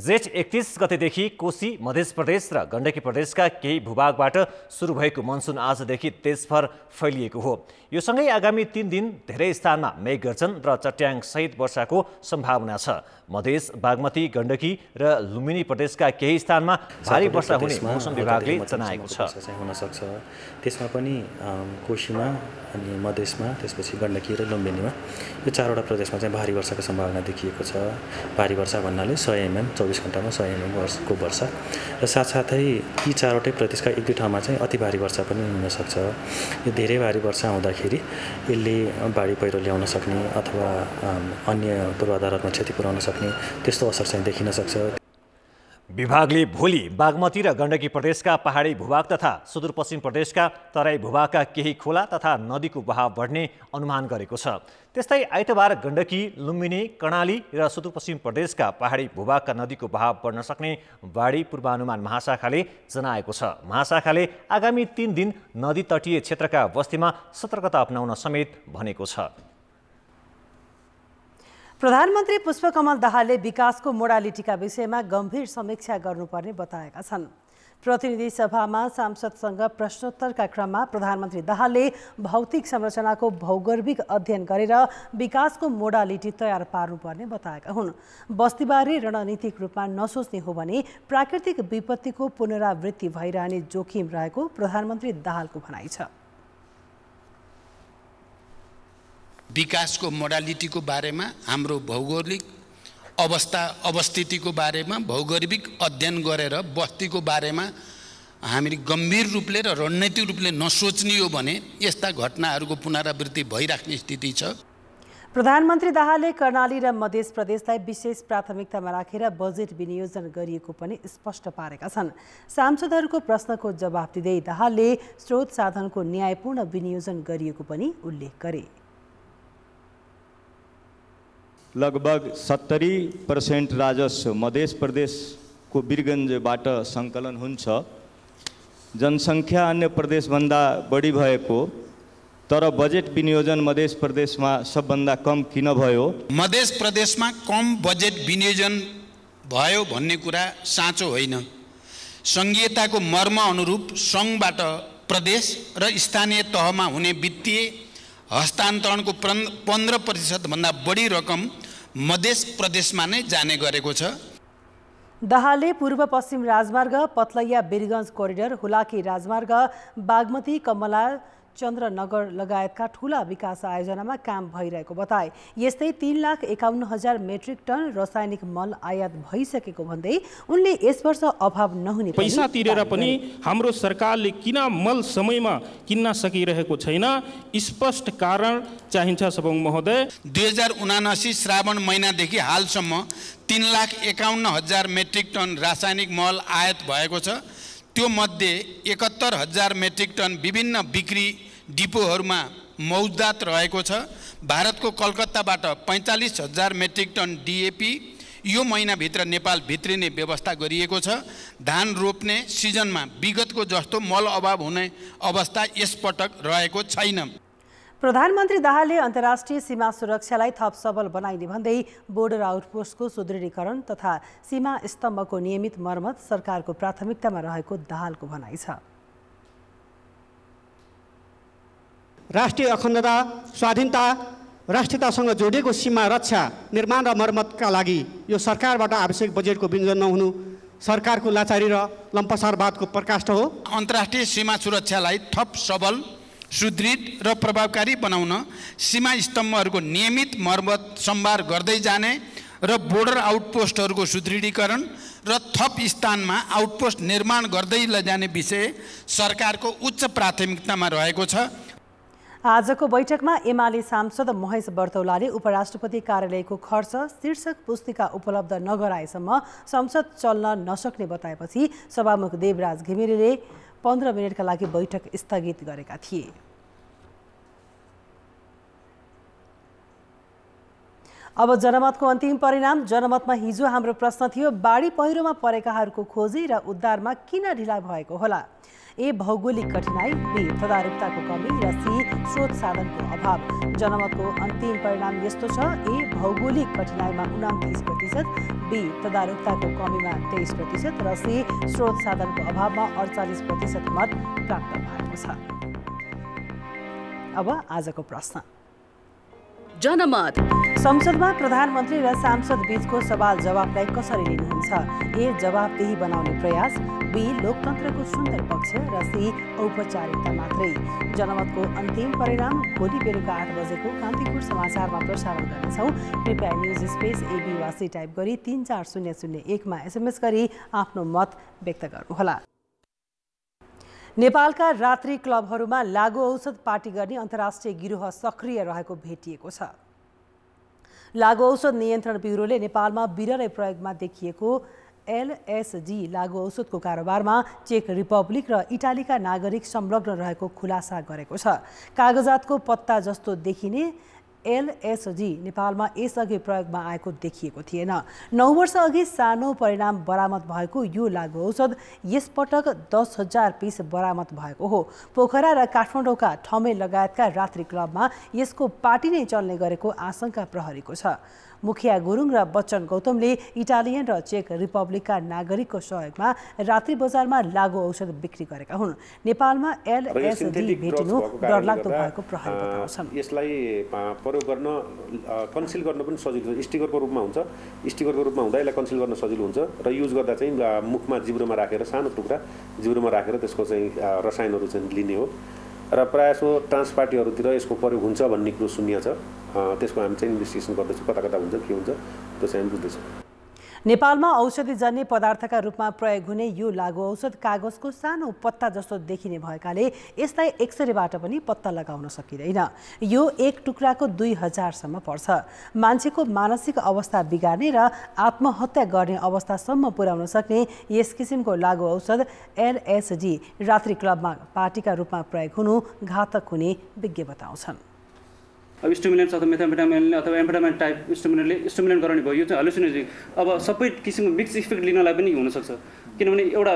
जेठ 31 गतेदेखि कोशी, मध्य प्रदेश र गण्डकी प्रदेशका केही भूभागबाट सुरु भएको मनसुन आजदेखि देशभर फैलिएको हो। यो सँगै आगामी 3 दिन धेरै स्थानमा मेघगर्जन र चट्याङ सहित वर्षाको सम्भावना छ। मधेस, बागमती, गण्डकी र लुम्बिनी प्रदेशका केही स्थानमा भारी वर्षा हुने मौसम विभागले जनाएको छ। हुन सक्छ। त्यसमा पनि कोशीमा अनि मधेसमा, त्यसपछि गण्डकी र लुम्बिनीमा यो चारवटा प्रदेशमा चाहिँ भारी वर्षाको सम्भावना देखिएको छ। भारी वर्षा भन्नाले 100 mm 24 घण्टामा 100 mm वर्षाको वर्षा र साथसाथै यी चारवटै प्रदेशका एक दुई ठाउँमा चाहिँ अति भारी वर्षा पनि हुन सक्छ। यो धेरै भारी वर्षा हुँदाखेरि यसले बाढी पहिरो ल्याउन सक्ने अथवा अन्य पूर्वाधारमा क्षति पुर्याउन सक्ने त्यस्तो असर चाहिँ देखिन सक्छ। विभागले भोलि बागमती र गण्डकी प्रदेशका पहाडी भूभाग तथा सुदूरपश्चिम प्रदेशका तराई भूभागका केही खोला तथा नदीको बहाव बढ्ने अनुमान गरेको छ। त्यस्तै आइतबार गण्डकी, लुम्बिनी, कर्णाली र सुदूरपश्चिम प्रदेशका पहाडी भूभागका नदीको बहाव बढ्न सक्ने बाढी पूर्वानुमान महाशाखाले जनाएको छ। महाशाखाले आगामी 3 दिन नदी तटीय क्षेत्रका बस्तीमा सतर्कता अपनाउन समेत भनेको छ। प्रधानमन्त्री पुष्पकमल दाहालले विकासको मोडालिटीका विषयमा गम्भीर समीक्षा गर्नुपर्ने बताएका छन्। प्रतिनिधि सभामा सांसदसँग प्रश्नोत्तरका क्रममा प्रधानमन्त्री दाहालले भौतिक संरचनाको भौगर्भिक अध्ययन गरेर विकासको मोडालिटी तयार पार्नुपर्ने बताएका हुन्। बस्तीबारे रणनीतिक रूपमा नसोच्ने हो भने प्राकृतिक विपत्तिको पुनरावृत्ति भइरहने जोखिम रहेको प्रधानमन्त्री दाहालको भनाइ छ। विकासको मोडालिटीको बारेमा हाम्रो भौगोलिक अवस्थितिको बारेमा भौगोलिक अध्ययन गरेर बस्तीको बारेमा हामीले गम्भीर रूपले र रणनीतिक रूपले नसोच्ने हो भने यस्ता घटनाहरूको पुनरावृत्ति भइराख्ने स्थिति छ। प्रधानमन्त्री दाहालले कर्णाली र मध्य प्रदेशलाई विशेष प्राथमिकतामा राखेर बजेट विनियोजन गरिएको पनि स्पष्ट पारेका छन्। सांसदहरूको प्रश्नको जवाफ दिँदै दाहालले स्रोत साधनको न्यायपूर्ण विनियोजन गरिएको पनि उल्लेख गरे। लगभग 70% राजस्व मध्य प्रदेश को वीरगंजबाट संकलन हुन्छ। जनसंख्या अन्य प्रदेश भन्दा बढी भएको तर बजेट विनियोजन मध्य प्रदेश में सब भन्दा कम किन भयो? मध्य प्रदेश में कम बजेट विनियोजन भयो भन्ने कुरा साँचो होइन। संघीयता को मर्म अनुरूप संघबाट प्रदेश र स्थानीय तह में हुने वित्तीय हस्तांतरण को 15% भन्दा बढी रकम मध्य प्रदेश में नै जाने गरेको छ। दाहालले पूर्व पश्चिम राजमार्ग, पतलैया बीरगंज कोरिडोर, हुलाकी राजमार्ग, बागमती, कमला, चन्द्रनगर लगायतका ठूला विकास आयोजनामा काम भइरहेको बताए। यस्तै 3,51,000 मेट्रिक टन रासायनिक मल आयात भइसकेको भन्दै उनले यस वर्ष अभाव नहुने पैसा तिरेर पनि हाम्रो सरकारले किन मल समयमा किन्न सकिरहेको छैन स्पष्ट कारण चाहिन्छ। सबङ महोदय 2079 श्रावण महिनादेखि हालसम्म 3,51,000 मेट्रिक टन रासायनिक मल आयात भएको छ। त्यो मध्ये 71,000 मेट्रिक टन विभिन्न बिक्री डिपोहरूमा मौजूद रहेको छ। भारतको कलकत्ताबाट 45,000 मेट्रिक टन डीएपी यो महिनाभित्र नेपाल भित्रिने व्यवस्था गरिएको छ। धान रोप्ने सिजनमा विगतको जस्तो मल अभाव हुने अवस्था यसपटक रहेको छैन। प्रधानमन्त्री दाहालले अन्तर्राष्ट्रिय सीमा सुरक्षालाई थप सबल बनाइने भन्दै बोर्डर आउटपोस्टको सुदृढीकरण तथा सीमा स्तम्भको नियमित मर्मत सरकारको प्राथमिकतामा रहेको दाहालको भनाइ छ। राष्ट्रिय अखण्डता, स्वाधीनता, राष्ट्रियतासँग जोडिएको सीमा रक्षा निर्माण र मर्मतका लागि यो सरकारबाट आवश्यक बजेटको विनियोजन नहुनु सरकारको लाचारी र लम्पसारवादको प्रकाष्ठ हो। अन्तर्राष्ट्रिय सीमा सुरक्षालाई थप सबल, सुदृढ र प्रभावकारी बनाउन सीमा स्तम्भहरूको नियमित मर्मत सम्भार गर्दै जाने र बोर्डर आउटपोस्टहरुको सुदृढीकरण र थप स्थानमा आउटपोस्ट निर्माण गर्दै लैजाने विषय सरकारको उच्च प्राथमिकतामा रहेको छ। आजको बैठकमा एमाले सांसद महेश बर्तौलाले उपराष्ट्रपति कार्यालयको खर्च शीर्षक पुस्तिका उपलब्ध नगराएसम्म संसद चल्न नसक्ने बताएपछि सभामुख देवराज घिमिरेले 15 मिनेटका लागि बैठक स्थगित गरेका थिए। अब जनमतको अन्तिम परिणाम। जनमतमा हिजो हाम्रो प्रश्न थियो, बाढी पहिरोमा परेकाहरूको खोजी र उद्धारमा किन ढिला भएको होला? ए भौगोलिक कठिनाई, बी तदारुकताको कमी र सी स्रोत साधनको अभाव। जनमतको अन्तिम परिणाम यस्तो छ, ए भौगोलिक कठिनाईमा 29%, बी तदारुकताको कमीमा 23% र सी स्रोत साधनको अभावमा 48% मत प्राप्त भएको छ। अब आजको प्रश्न जनमत। संसदमा प्रधानमन्त्री र सांसद बीचको सवाल जवाफलाई कसरी लिनुहुन्छ? ए जवाफदेही बनाउने प्रयास, बी लोकतन्त्रको सुन्दर पक्ष र सी औपचारिकता मात्रै। जनमतको अन्तिम परिणाम भोलि बेलुका 8 बजेको कान्तिपुर समाचारमा प्रसारण गर्नेछौँ। कृपया न्यूज स्पेस एबी वा सी टाइप गरी 340001 मा एसएमएस गरी आफ्नो मत व्यक्त गर्नुहोला। नेपालका रात्रि क्लबहरूमा लागु औषध पार्टी गर्ने अन्तर्राष्ट्रिय गिरोह सक्रिय रहेको भेटिएको छ। लागु औषध नियन्त्रण ब्युरोले नेपालमा बिरलै प्रयोगमा देखिएको LSD लागु औषधको कारोबारमा चेक रिपब्लिक र इटालीका नागरिक संलग्न रहेको खुलासा गरेको छ। कागजातको पत्ता जस्तो देखिने LSD नेपालमा यसअघि प्रयोगमा आएको देखिएको थिएन। 9 वर्ष अघि सानो परिणाम बरामद भएको यो लागु औषध यसपटक 10,000 पिस बरामद भएको हो। पोखरा र काठमाडौँका ठमे लगायतका रात्रि क्लबमा यसको पार्टी नै चल्ने गरेको आशंका प्रहरीको छ। मुखिया गुरुङ र बच्चन गौतमले इटालियन र चेक रिपब्लिकका नागरिकको सहयोगमा रात्रि बजारमा लागु औषध बिक्री गरेका हुन्। नेपालमा LSD भेटिनु डरलाग्दो भएको प्रहरी बताउँछन्। यसलाई प्रयोग गर्न कन्सिल गर्न पनि सजिलो हुन्छ, स्टिकरको रूपमा हुन्छ। स्टिकरको रूपमा हुँदा यसलाई कन्सिल गर्न सजिलो हुन्छ र युज गर्दा चाहिँ मुखमा जिब्रोमा राखेर सानो टुक्रा जिब्रोमा राखेर त्यसको चाहिँ रसायनहरू चाहिँ लिने हो र प्रायसो ट्रान्सपार्टीहरूतिर यसको प्रयोग हुन्छ भन्ने कुरो सुनिया छ। त्यसको हामी चाहिँ इन्भेस्टिगेसन गर्दैछौँ, कता कता हुन्छ के हुन्छ त्यो चाहिँ बुझ्दैछौँ। नेपालमा औषधिजन्य पदार्थका रूपमा प्रयोग हुने यो लागु औषध कागजको सानो पत्ता जस्तो देखिने भएकाले यसलाई एक्सरेबाट पनि पत्ता लगाउन सकिँदैन। यो एक टुक्राको 2000सम्म पर्छ। मान्छेको मानसिक अवस्था बिगार्ने र आत्महत्या गर्ने अवस्थासम्म पुर्याउन सक्ने यस किसिमको लागु औषध LSD रात्रि क्लबमा पार्टीका रूपमा प्रयोग हुनु घातक हुने विज्ञ बताउँछन्। अब स्टिमुलेन्ट्स अथवा मेथाम्फेटामिन अथवा एम्फेटामिन टाइप स्टिमुलेन्ट गराउने भयो, यो चाहिँ हालुसिनोजेन। अब सबै किसिमको मिक्स इफेक्ट लिनलाई पनि हुनसक्छ, किनभने एउटा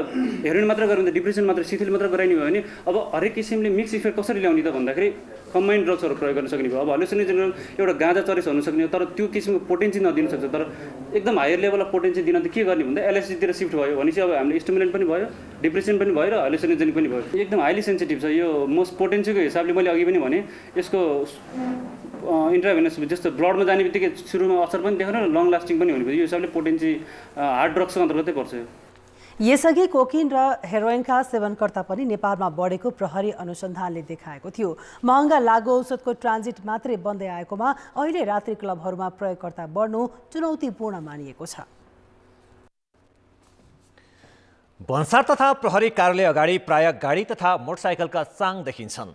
हेरोइन मात्र गऱ्यो भने डिप्रेसन मात्र शिथिल मात्र गराइने भयो भने अब हरेक किसिमले मिक्स इफेक्ट कसरी ल्याउने त भन्दाखेरि कम्बाइन्ड ड्रग्सहरू प्रयोग गर्न सक्ने भयो। अब हालुसिनोजेन एउटा गाँजा चरेस हुनसक्ने तर त्यो किसिमको पोटेन्सी नदिन सक्छ, तर एकदम हायर लेभलमा पोटेन्सी दिन त के गर्ने भन्दा LSDतिर सिफ्ट भयो भनेपछि अब हामीले स्टिमुलेन्ट पनि भयो, डिप्रेसन पनि भयो र हालुसिनोजेन पनि भयो। एकदम हाइली सेन्सिटिभ छ यो। मोस्ट पोटेन्सीको हिसाबले मैले अघि पनि भने यसको इन्ट्राभेनस जस्तो ब्लडमा जाने बित्तिकै सुरुमा असर पनि देख्दैन र लङ लास्टिङ पनि हुने भयो। यो हिसाबले पोटेन्सी हार्ड ड्रग्सको अन्तर्गतै पर्छ। यसअघि कोकिन र हेरोइनका सेवनकर्ता पनि नेपालमा बढेको प्रहरी अनुसन्धानले देखाएको थियो। महँगा लागु औषधको ट्रान्जिट मात्रै बन्दै आएकोमा अहिले रात्रि क्लबहरूमा प्रयोगकर्ता बढ्नु चुनौतीपूर्ण मानिएको छ। भन्सार तथा प्रहरी कार्यालय अगाडि प्राय गाडी तथा मोटरसाइकलका चाङ देखिन्छन्।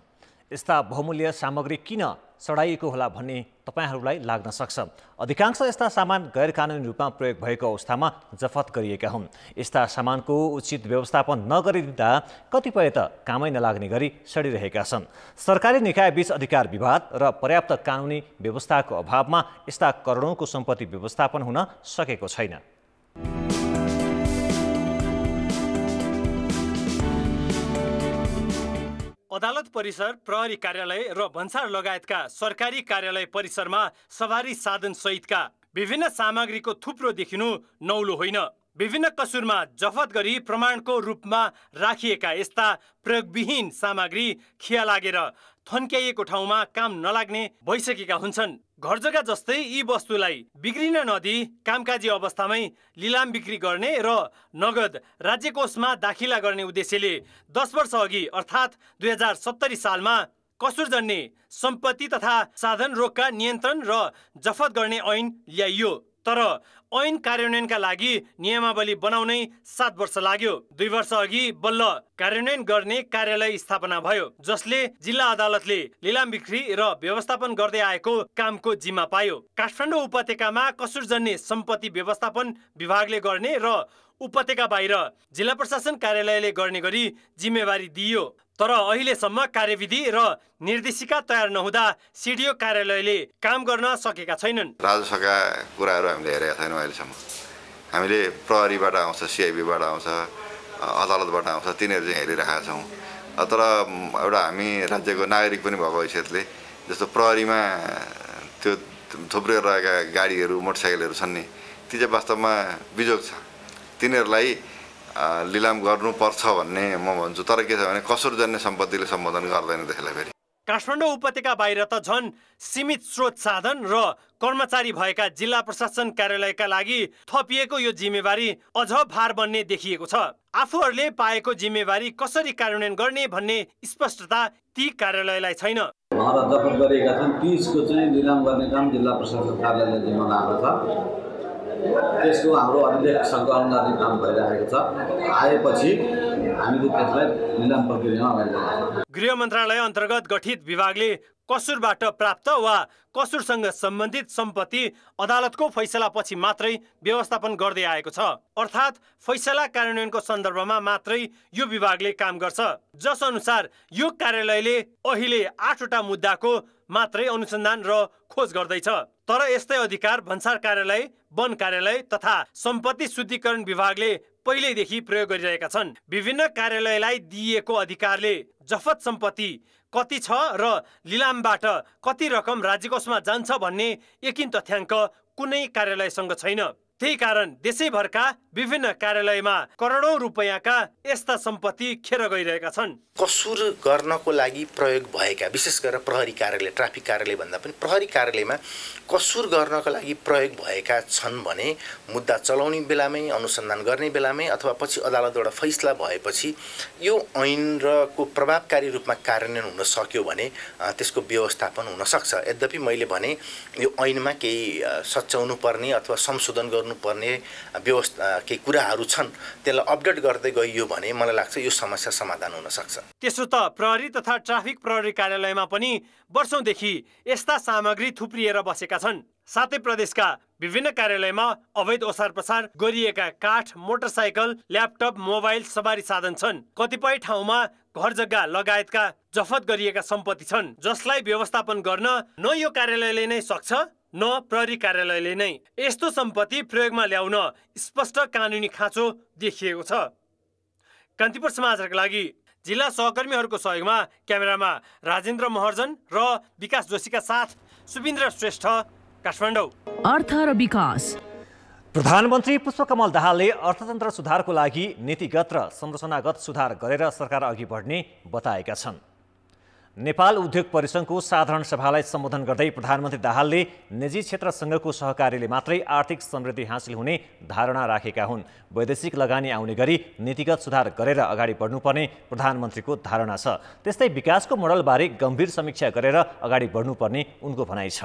यस्ता बहुमूल्य सामग्री किन सडाइएको होला भन्ने तपाईहरूलाई लाग्न सक्छ। अधिकांश यस्ता सामान गैरकानुनी रूपमा प्रयोग भएको अवस्थामा जफत गरिएका हुन्। यस्ता सामानको उचित व्यवस्थापन नगरिदिँदा कतिपय त कामै नलाग्ने गरी सडिरहेका छन्। सरकारी निकायबीच अधिकार विवाद र पर्याप्त कानुनी व्यवस्थाको अभावमा यस्ता करोडौँको सम्पत्ति व्यवस्थापन हुन सकेको छैन। अदालत परिसर, प्रहरी कार्यालय र भन्सार लगायतका सरकारी कार्यालय परिसरमा सवारी साधन सहितका विभिन्न सामग्रीको थुप्रो देखिनु नौलो होइन। विभिन्न कसुरमा जफत गरी प्रमाणको रूपमा राखिएका यस्ता प्रयोगविहीन सामग्री खिया लागेर थन्क्याइएको ठाउँमा काम नलाग्ने भइसकेका हुन्छन्। घरजग्गा जस्तै यी वस्तुलाई बिग्रिन नदिई कामकाजी अवस्थामै लिलाम बिक्री गर्ने र नगद राज्यकोषमा दाखिला गर्ने उद्देश्यले 10 वर्ष अघि अर्थात् 2070 सालमा कसुरजन्य सम्पत्ति तथा साधन रोगका नियन्त्रण र जफत गर्ने ऐन ल्याइयो। तर ऐन कार्यान्वयनका लागि नियमावली बनाउनै 7 वर्ष लाग्यो। 2 वर्ष अघि बल्ल कार्यान्वयन गर्ने कार्यालय स्थापना भयो, जसले जिल्ला अदालतले लिलाम बिक्री र व्यवस्थापन गर्दै आएको कामको जिम्मा पायो। काठमाडौँ उपत्यकामा कसुरजन्य सम्पत्ति व्यवस्थापन विभागले गर्ने र उपत्यका बाहिर जिल्ला प्रशासन कार्यालयले गर्ने गरी जिम्मेवारी दियो। तर अहिलेसम्म कार्यविधि र निर्देशिका तयार नहुँदा सीडीओ कार्यालयले काम गर्न सकेका छैनन्। राजस्वका कुराहरू हामीले हेरेका छैनौँ अहिलेसम्म। हामीले प्रहरीबाट आउँछ, सिआइबीबाट आउँछ, अदालतबाट आउँछ, तिनीहरू चाहिँ हेरिरहेका छौँ। तर एउटा हामी राज्यको नागरिक पनि भएको हिसाबले जस्तो प्रहरीमा त्यो थुप्रै रहेका गाडीहरू मोटरसाइकलहरू छन् नि, ती चाहिँ वास्तवमा बिजोग छ। तिनीहरूलाई लिलाम गर्नुपर्छ भन्ने म भन्छु। तर के छ भने कसुरजन्य सम्पत्तिले सम्बोधन गर्दैन त्यसलाई। फेरि काठमाडौँ उपत्यका बाहिर त झन् सीमित स्रोत साधन र कर्मचारी भएका जिल्ला प्रशासन कार्यालयका लागि थपिएको यो जिम्मेवारी अझ भार बन्ने देखिएको छ। आफूहरूले पाएको जिम्मेवारी कसरी कार्यान्वयन गर्ने भन्ने स्पष्टता ती कार्यालयलाई छैन। उहाँलाई जफत गरेका छन्, 30 को चाहिँ लिलाम गर्ने काम जिल्ला प्रशासन कार्यालयले जिम्मा लिएको छ। त्यसको हाम्रो अध्यक्ष सङ्कलन गर्ने काम भइरहेको छ। आएपछि हामीले त्यसलाई निलाम प्रक्रियामा ल्याउँछौं। गृह मन्त्रालय अन्तर्गत गठित विभागले कसुरबाट प्राप्त वा कसुरसँग सम्बन्धित सम्पत्ति अदालतको फैसलापछि मात्रै व्यवस्थापन गर्दै आएको छ। अर्थात् फैसला कार्यान्वयनको सन्दर्भमा मात्रै यो विभागले काम गर्छ। जस अनुसार यो कार्यालयले अहिले 8 वटा मुद्दाको मात्रै अनुसन्धान र खोज गर्दैछ। तर यस्तै अधिकार भन्सार कार्यालय, वन कार्यालय तथा सम्पत्ति शुद्धिकरण विभागले पहिल्यैदेखि प्रयोग गरिरहेका छन्। विभिन्न कार्यालयलाई दिइएको अधिकारले जफत सम्पत्ति कति छ र लिलामबाट कति रकम राज्यकोषमा जान्छ भन्ने एकिन तथ्याङ्क कुनै कार्यालयसँग छैन। त्यही कारण देशैभरका विभिन्न कार्यालयमा करोडौं रुपैयाँका यस्ता सम्पत्ति खेर गइरहेका छन्। कसुर गर्नको लागि प्रयोग भएका, विशेष गरेर प्रहरी कार्यालय, ट्राफिक कार्यालय भन्दा पनि प्रहरी कार्यालयमा कसुर गर्नको लागि प्रयोग भएका छन् भने मुद्दा चलाउने बेलामै, अनुसन्धान गर्ने बेलामै अथवा पछि अदालतबाट फैसला भएपछि यो ऐन र को प्रभावकारी रूपमा कार्यान्वयन हुन सक्यो भने त्यसको व्यवस्थापन हुन सक्छ। यद्यपि मैले भने यो ऐनमा केही सच्याउनु पर्ने अथवा संशोधन गर्नुपर्ने व्यवस्था केही कुराहरू छन्, त्यसलाई अपडेट गर्दै गइयो भने मलाई लाग्छ यो समस्या समाधान हुन सक्छ। त्यसो त प्रहरी तथा ट्राफिक प्रहरी कार्यालयमा पनि वर्षौंदेखि यस्ता सामग्री थुप्रिएर बसेका छन्। साथै प्रदेशका विभिन्न कार्यालयमा अवैध ओसार पसार गरिएका काठ, मोटरसाइकल, ल्यापटप, मोबाइल, सवारी साधन छन्। कतिपय ठाउँमा घर जग्गा लगायतका जफत गरिएका सम्पत्ति छन्, जसलाई व्यवस्थापन गर्न न यो कार्यालयले नै सक्छ न प्रहरी कार्यालयले नै। यस्तो सम्पत्ति प्रयोगमा ल्याउन स्पष्ट कानुनी खाँचो देखिएको छ। कान्तिपुर समाचारका लागि जिल्ला सहकर्मीहरूको सहयोगमा क्यामेरामा राजेन्द्र महर्जन र विकास जोशीका साथ सुविन्द्र श्रेष्ठ, काठमाडौँ। अर्थ र विकास। प्रधानमन्त्री पुष्पकमल दाहालले अर्थतन्त्र सुधारको लागि नीतिगत र संरचनागत सुधार गरेर सरकार अघि बढ्ने बताएका छन्। नेपाल उद्योग परिसंघको साधारण सभालाई सम्बोधन गर्दै प्रधानमन्त्री दाहालले निजी क्षेत्रसँगको सहकार्यले मात्रै आर्थिक समृद्धि हासिल हुने धारणा राखेका हुन्। वैदेशिक लगानी आउने गरी नीतिगत सुधार गरेर अगाडि बढ्नुपर्ने प्रधानमन्त्रीको धारणा छ। त्यस्तै विकासको मोडलबारे गम्भीर समीक्षा गरेर अगाडि बढ्नुपर्ने उनको भनाइ छ।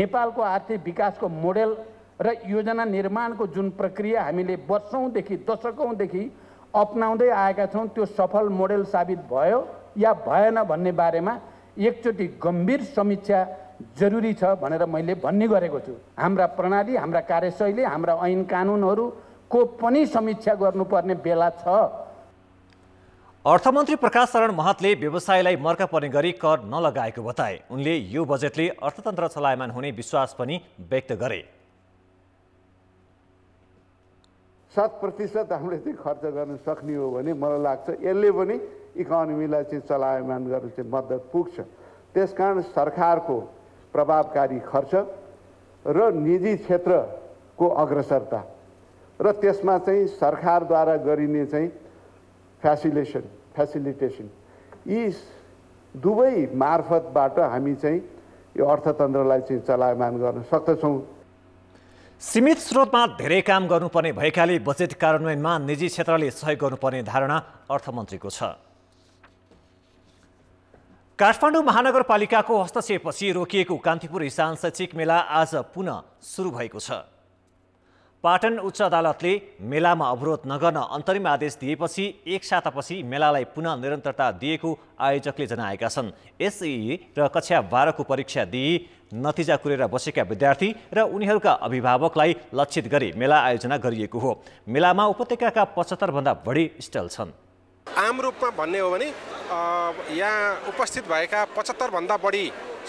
नेपालको आर्थिक विकासको मोडेल र योजना निर्माणको जुन प्रक्रिया हामीले वर्षौंदेखि, दशकौंदेखि अपनाउँदै आएका छौँ, त्यो सफल मोडेल साबित भयो या भएन भन्ने बारेमा एकचोटि गम्भीर समीक्षा जरुरी छ भनेर मैले भन्ने गरेको छु। हाम्रा प्रणाली, हाम्रा कार्यशैली, हाम्रा ऐन कानुनहरूको पनि समीक्षा गर्नुपर्ने बेला छ। अर्थमन्त्री प्रकाश शरण महतले व्यवसायलाई मर्का पर्ने गरी कर नलगाएको बताए। उनले यो बजेटले अर्थतन्त्र चलायमान हुने विश्वास पनि व्यक्त गरे। 7% हामीले चाहिँ खर्च गर्न सक्ने हो भने मलाई लाग्छ यसले पनि इकोनोमीलाई चाहिँ चलायमान गर्न चाहिँ मद्दत पुग्छ। त्यसकारण सरकारको प्रभावकारी खर्च र निजी क्षेत्रको अग्रसरता र त्यसमा चाहिँ सरकारद्वारा गरिने चाहिँ फ्यासिलिटेसन यी दुवै मार्फतबाट हामी चाहिँ यो अर्थतन्त्रलाई चाहिँ चलायमान गर्न सक्दछौँ। सीमित स्रोतमा धेरै काम गर्नुपर्ने भएकाले बजेट कार्यान्वयनमा निजी क्षेत्रले सहयोग गर्नुपर्ने धारणा अर्थमन्त्रीको छ। काठमाडौँ महानगरपालिकाको हस्तक्षेपपछि रोकिएको कान्तिपुर हिसान शैक्षिक मेला आज पुनः सुरु भएको छ। पाटन उच्च अदालतले मेलामा अवरोध नगर्न अन्तरिम आदेश दिएपछि एक सातापछि मेलालाई पुनः निरन्तरता दिएको आयोजकले जनाएका छन्। एसई र कक्षा 12 को परीक्षा दिई नतिजा कुरेर बसेका विद्यार्थी र उनीहरूका अभिभावकलाई लक्षित गरी मेला आयोजना गरिएको हो। मेलामा उपत्यकाका 75 भन्दा बढी स्टल छन्। आम रूपमा भन्ने हो भने यहाँ उपस्थित भएका 75 भन्दा बढी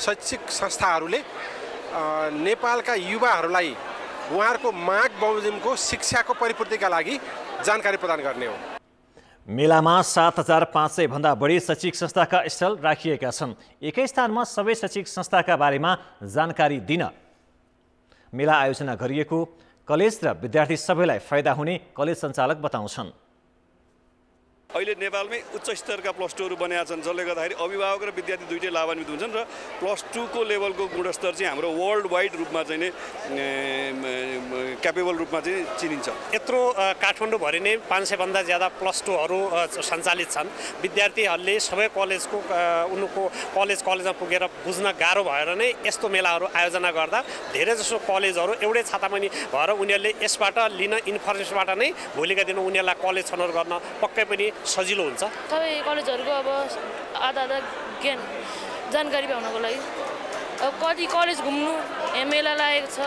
शैक्षिक संस्थाहरूले नेपालका युवाहरूलाई उहाँहरूको माग बमोजिमको शिक्षाको परिपूर्तिका लागि जानकारी प्रदान गर्ने हो। मेलामा 7500 भन्दा बढी शैक्षिक संस्थाका स्थल राखिएका छन्। एकै स्थानमा सबै शैक्षिक संस्थाका बारेमा जानकारी दिन मेला आयोजना गरिएको कलेज र विद्यार्थी सबैलाई फाइदा हुने कलेज सञ्चालक बताउँछन्। अहिले नेपालमै उच्च स्तरका प्लस टूहरू बनाएका छन्, जसले गर्दाखेरि अभिभावक र विद्यार्थी दुईटै लाभान्वित हुन्छन् र प्लस टूको लेभलको गुणस्तर चाहिँ हाम्रो वर्ल्ड वाइड रूपमा चाहिँ नै क्यापेबल रूपमा चाहिँ चिनिन्छ। यत्रो काठमाडौँभरि नै 500 भन्दा ज्यादा प्लस टूहरू सञ्चालित छन्। विद्यार्थीहरूले सबै कलेजको उनको कलेजमा पुगेर बुझ्न गाह्रो भएर नै यस्तो मेलाहरू आयोजना गर्दा धेरैजसो कलेजहरू एउटै छातामुनि भएर उनीहरूले यसबाट लिन इन्फर्मेसनबाट नै भोलिका दिन उनीहरूलाई कलेज छनौट गर्न पक्कै पनि सजिलो हुन्छ। सबै कलेजहरुको अब आधा ज्ञान जानकारी पाउनको लागि अब कति कलेज घुम्नु मेला लागेको छ,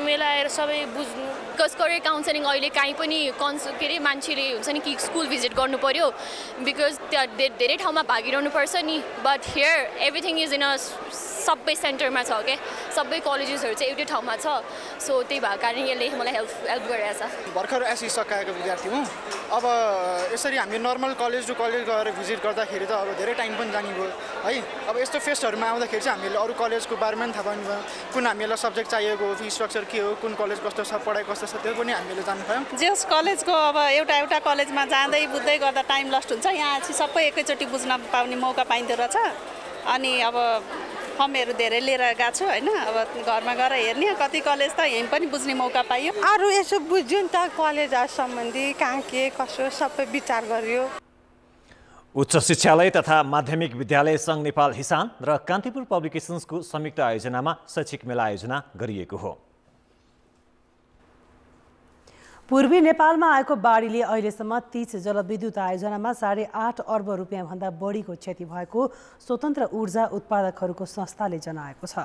मेला आएर सबै बुझ्नु। बिकज करियर काउन्सिलिङ अहिले काहीँ पनि के अरे मान्छेले हुन्छ नि कि स्कुल भिजिट गर्नु पर्यो, बिकज त्यहाँ धेरै ठाउँमा भागिरहनु पर्छ नि। But here everything is in a सबै सेन्टरमा छ के, सबै कलेजेसहरू चाहिँ एउटै ठाउँमा छ। सो त्यही भएको कारणले यसले मलाई हेल्प गरिरहेछ। भर्खर एसई सकाएको विद्यार्थी हुँ, अब यसरी हामी नर्मल कलेज टु कलेज गएर भिजिट गर्दाखेरि त अब धेरै टाइम पनि जाने भयो है। अब यस्तो फेस्टहरूमा आउँदाखेरि चाहिँ हामीले अरू कलेजको बारेमा पनि थाहा पाउनु भयो, कुन हामीलाई सब्जेक्ट चाहिएको हो, फी स्ट्रक्चर के हो, कुन कलेज कस्तो छ, पढाइ कस्तो छ, त्यो पनि हामीले जान्नु पायौँ। जस कलेजको अब एउटा कलेजमा जाँदै बुझ्दै गर्दा टाइम लस्ट हुन्छ, यहाँ चाहिँ सबै एकैचोटि बुझ्न पाउने मौका पाइँदो रहेछ। अनि अब फर्महरू धेरै लिएर गएको छु होइन, अब घरमा गएर हेर्ने कति कलेज त यहीँ पनि बुझ्ने मौका पाइयो। अरू यसो बुझ्यो नि त कलेजहरू सम्बन्धी कहाँ के कसो सबै विचार गरियो। उच्च शिक्षालय तथा माध्यमिक विद्यालय संघ नेपाल हिसान र कान्तिपुर पब्लिकेशन्सको संयुक्त आयोजनामा शैक्षिक मेला आयोजना गरिएको हो। पूर्वी नेपालमा आएको बाढीले अहिलेसम्म 30 जलविद्युत आयोजनामा 8.5 अर्ब रुपियाँ भन्दा बढीको क्षति भएको स्वतन्त्र ऊर्जा उत्पादकहरूको संस्थाले जनाएको छ।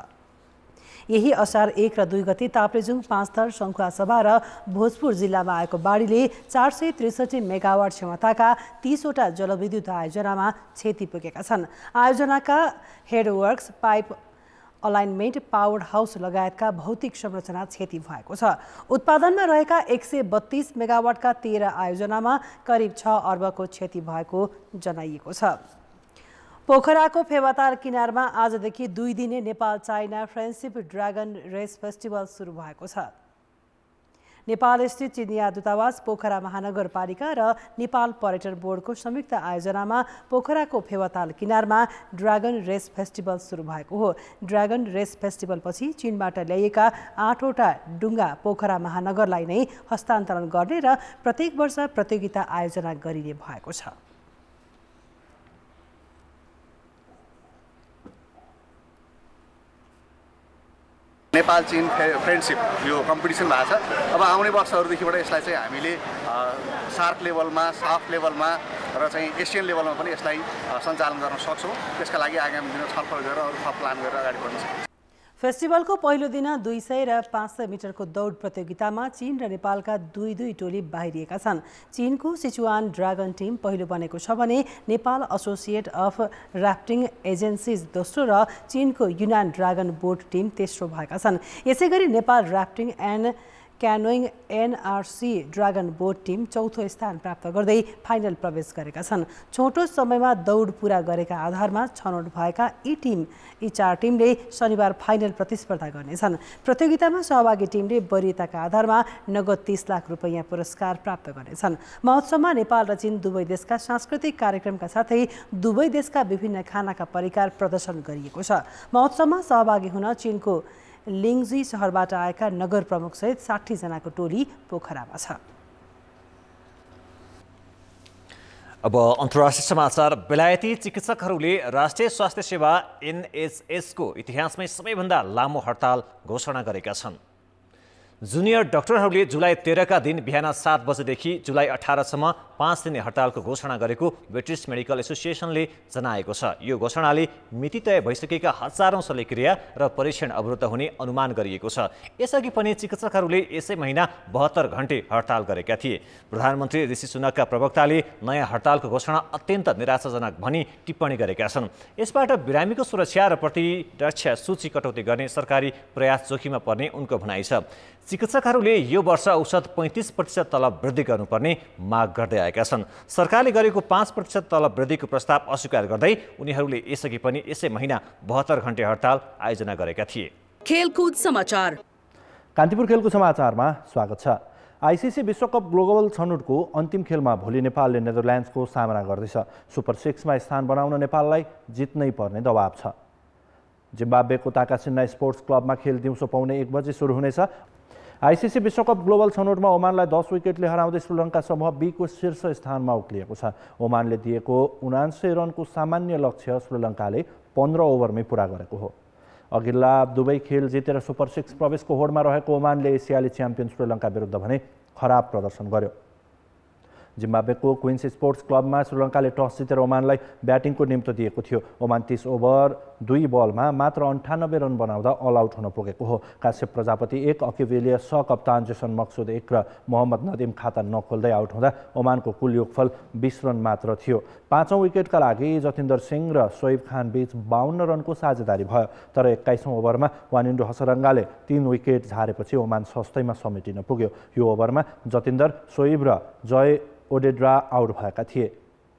यही असार 1 र 2 गते ताप्लेजुङ, पाँचथर, शङ्खुवासभा र भोजपुर जिल्लामा आएको बाढीले 463 मेगावाट क्षमताका 30 वटा जलविद्युत आयोजनामा क्षति पुगेका छन्। आयोजनाका headworks, pipe alignment, power house लगायतका भौतिक संरचना क्षति भएको छ। उत्पादनमा रहेका 132 मेगावाटका 13 आयोजनामा करिब 6 अर्बको क्षति भएको जनाइएको छ। पोखराको फेवाताल किनारमा आजदेखि 2 दिने Nepal China friendship dragon race festival सुरु भएको छ। नेपालस्थित चिनिया दूतावास, पोखरा महानगरपालिका र नेपाल पर्यटन बोर्डको संयुक्त आयोजनामा पोखराको फेवाताल किनारमा ड्रागन रेस फेस्टिभल सुरु भएको हो। ड्रागन रेस फेस्टिभलपछि चीनबाट ल्याइएका 8 वटा डुङ्गा पोखरा महानगरलाई नै हस्तान्तरण गर्ने र प्रत्येक वर्ष प्रतियोगिता आयोजना गरिने भएको छ। नेपाल चीन फ्रेन्डसिप यो कम्पिटिसन भएको छ। अब आउने वर्षहरूदेखिबाट यसलाई चाहिँ हामीले सार्क लेभलमा, साफ लेभलमा र चाहिँ एसियन लेभलमा पनि यसलाई सञ्चालन गर्न सक्छौँ। त्यसका लागि आगामी दिन छलफल गरेर अरू थप प्लान गरेर अगाडि बढ्छौँ। फेस्टिभलको पहिलो दिन 200 र 500 मिटरको दौड प्रतियोगितामा चीन र नेपालका 2-2 टोली बाहिरिएका छन्। चीनको सिचुआन ड्रागन टिम पहिलो बनेको छ भने Nepal associate of rafting agencies दोस्रो र चीनको युनान ड्रागन बोट टिम तेस्रो भएका छन्। यसैगरी Nepal rafting and canoeing NRC dragon boat team चौथो स्थान प्राप्त गर्दै फाइनल प्रवेश गरेका छन्। छोटो समयमा दौड पूरा गरेका आधारमा छनौट भएका यी चार टिमले शनिबार फाइनल प्रतिस्पर्धा गर्नेछन्। प्रतियोगितामा सहभागी टिमले वरियताका आधारमा नगद 30 लाख रुपैयाँ पुरस्कार प्राप्त गर्नेछन्। महोत्सवमा नेपाल र चीन दुवै देशका सांस्कृतिक कार्यक्रमका साथै दुवै देशका विभिन्न खानाका परिकार प्रदर्शन गरिएको छ। महोत्सवमा सहभागी हुन चीनको लिङ्जी शहरबाट आएका नगर प्रमुख सहित 60 जनाको टोली पोखरामा छ। अब अन्तर्राष्ट्रिय समाचार। बेलायती चिकित्सकहरूले राष्ट्रिय स्वास्थ्य सेवा NHS को इतिहासमै सबैभन्दा लामो हडताल घोषणा गरेका छन्। जुनियर डाक्टरहरूले जुलाई 13 का दिन बिहान 7 बजेदेखि जुलाई 18 सम्म 5 दिन हडतालको घोषणा गरेको ब्रिटिश मेडिकल एसोसिएसनले जनाएको छ। यो घोषणाले मिति तय भइसकेका हजारौं शल्यक्रिया र परीक्षण अवरुद्ध हुने अनुमान गरिएको छ। यसअघि पनि चिकित्सकहरूले यसै महिना 72 घण्टे हडताल गरेका थिए। प्रधानमन्त्री ऋषि सुनकका प्रवक्ताले नयाँ हडतालको घोषणा अत्यन्त निराशाजनक भनी टिप्पणी गरेका छन्। यसबाट बिरामीको सुरक्षा र प्रतिरक्षा सूची कटौती गर्ने सरकारी प्रयास जोखिममा पर्ने उनको भनाइ छ। चिकित्सकहरूले यो वर्ष औसत 35% तलब वृद्धि गर्नुपर्ने माग गर्दै आएका छन्। सरकारले गरेको 5% तलब वृद्धिको प्रस्ताव अस्वीकार गर्दै उनीहरूले यसअघि पनि यसै महिना 72 घण्टे हडताल आयोजना गरेका थिए। खेलकुद समाचार। कान्तिपुर खेलकुद समाचारमा स्वागत छ। ICC विश्वकप ग्लोबल छनौटको अन्तिम खेलमा भोलि नेपालले नेदरल्यान्ड्सको सामना गर्दैछ। सुपर 6 मा स्थान बनाउन नेपाललाई जित्नै पर्ने दबाब छ। जिम्बाब्वेको ताकासिन्ना स्पोर्ट्स क्लबमा खेल दिउँसो पाउने 1 बजे सुरु हुनेछ। ICC विश्वकप ग्लोबल छनौटमा ओमानलाई 10 विकेटले हराउँदै श्रीलङ्का समूह बी को शीर्ष स्थानमा उक्लिएको छ। ओमानले दिएको 79 रनको सामान्य लक्ष्य श्रीलङ्काले 15 ओभरमै पूरा गरेको हो। अघिल्ला दुवै खेल जितेर सुपर 6 प्रवेशको होडमा रहेको ओमानले एसियाली च्याम्पियन श्रीलङ्का विरुद्ध भने खराब प्रदर्शन गर्यो। जिम्बाब्वेको क्वीन्स स्पोर्ट्स क्लबमा श्रीलङ्काले टस जितेर ओमानलाई ब्याटिङको निम्तो दिएको थियो। ओमान 30 ओभर 2 बलमा मात्र 98 रन बनाउँदा अल आउट हुन पुगेको हो। काश्यप प्रजापति 1, अकिवेलिया 6, कप्तान जेसन मक्सुद 1 र मोहम्मद नदिम खाता नखोल्दै आउट हुँदा ओमानको कुल योगफल 20 रन मात्र थियो। 5औं विकेटका लागि जतिन्दर सिंह र सोइब खान बीच 52 रनको साझेदारी भयो, तर 21औं ओभरमा वानिन्दु हसरङ्गाले 3 विकेट झारेपछि ओमान सस्तैमा समेटिन पुग्यो। यो ओभरमा जतिन्दर, सोइब र जय ओडेड्रा आउट भएका थिए।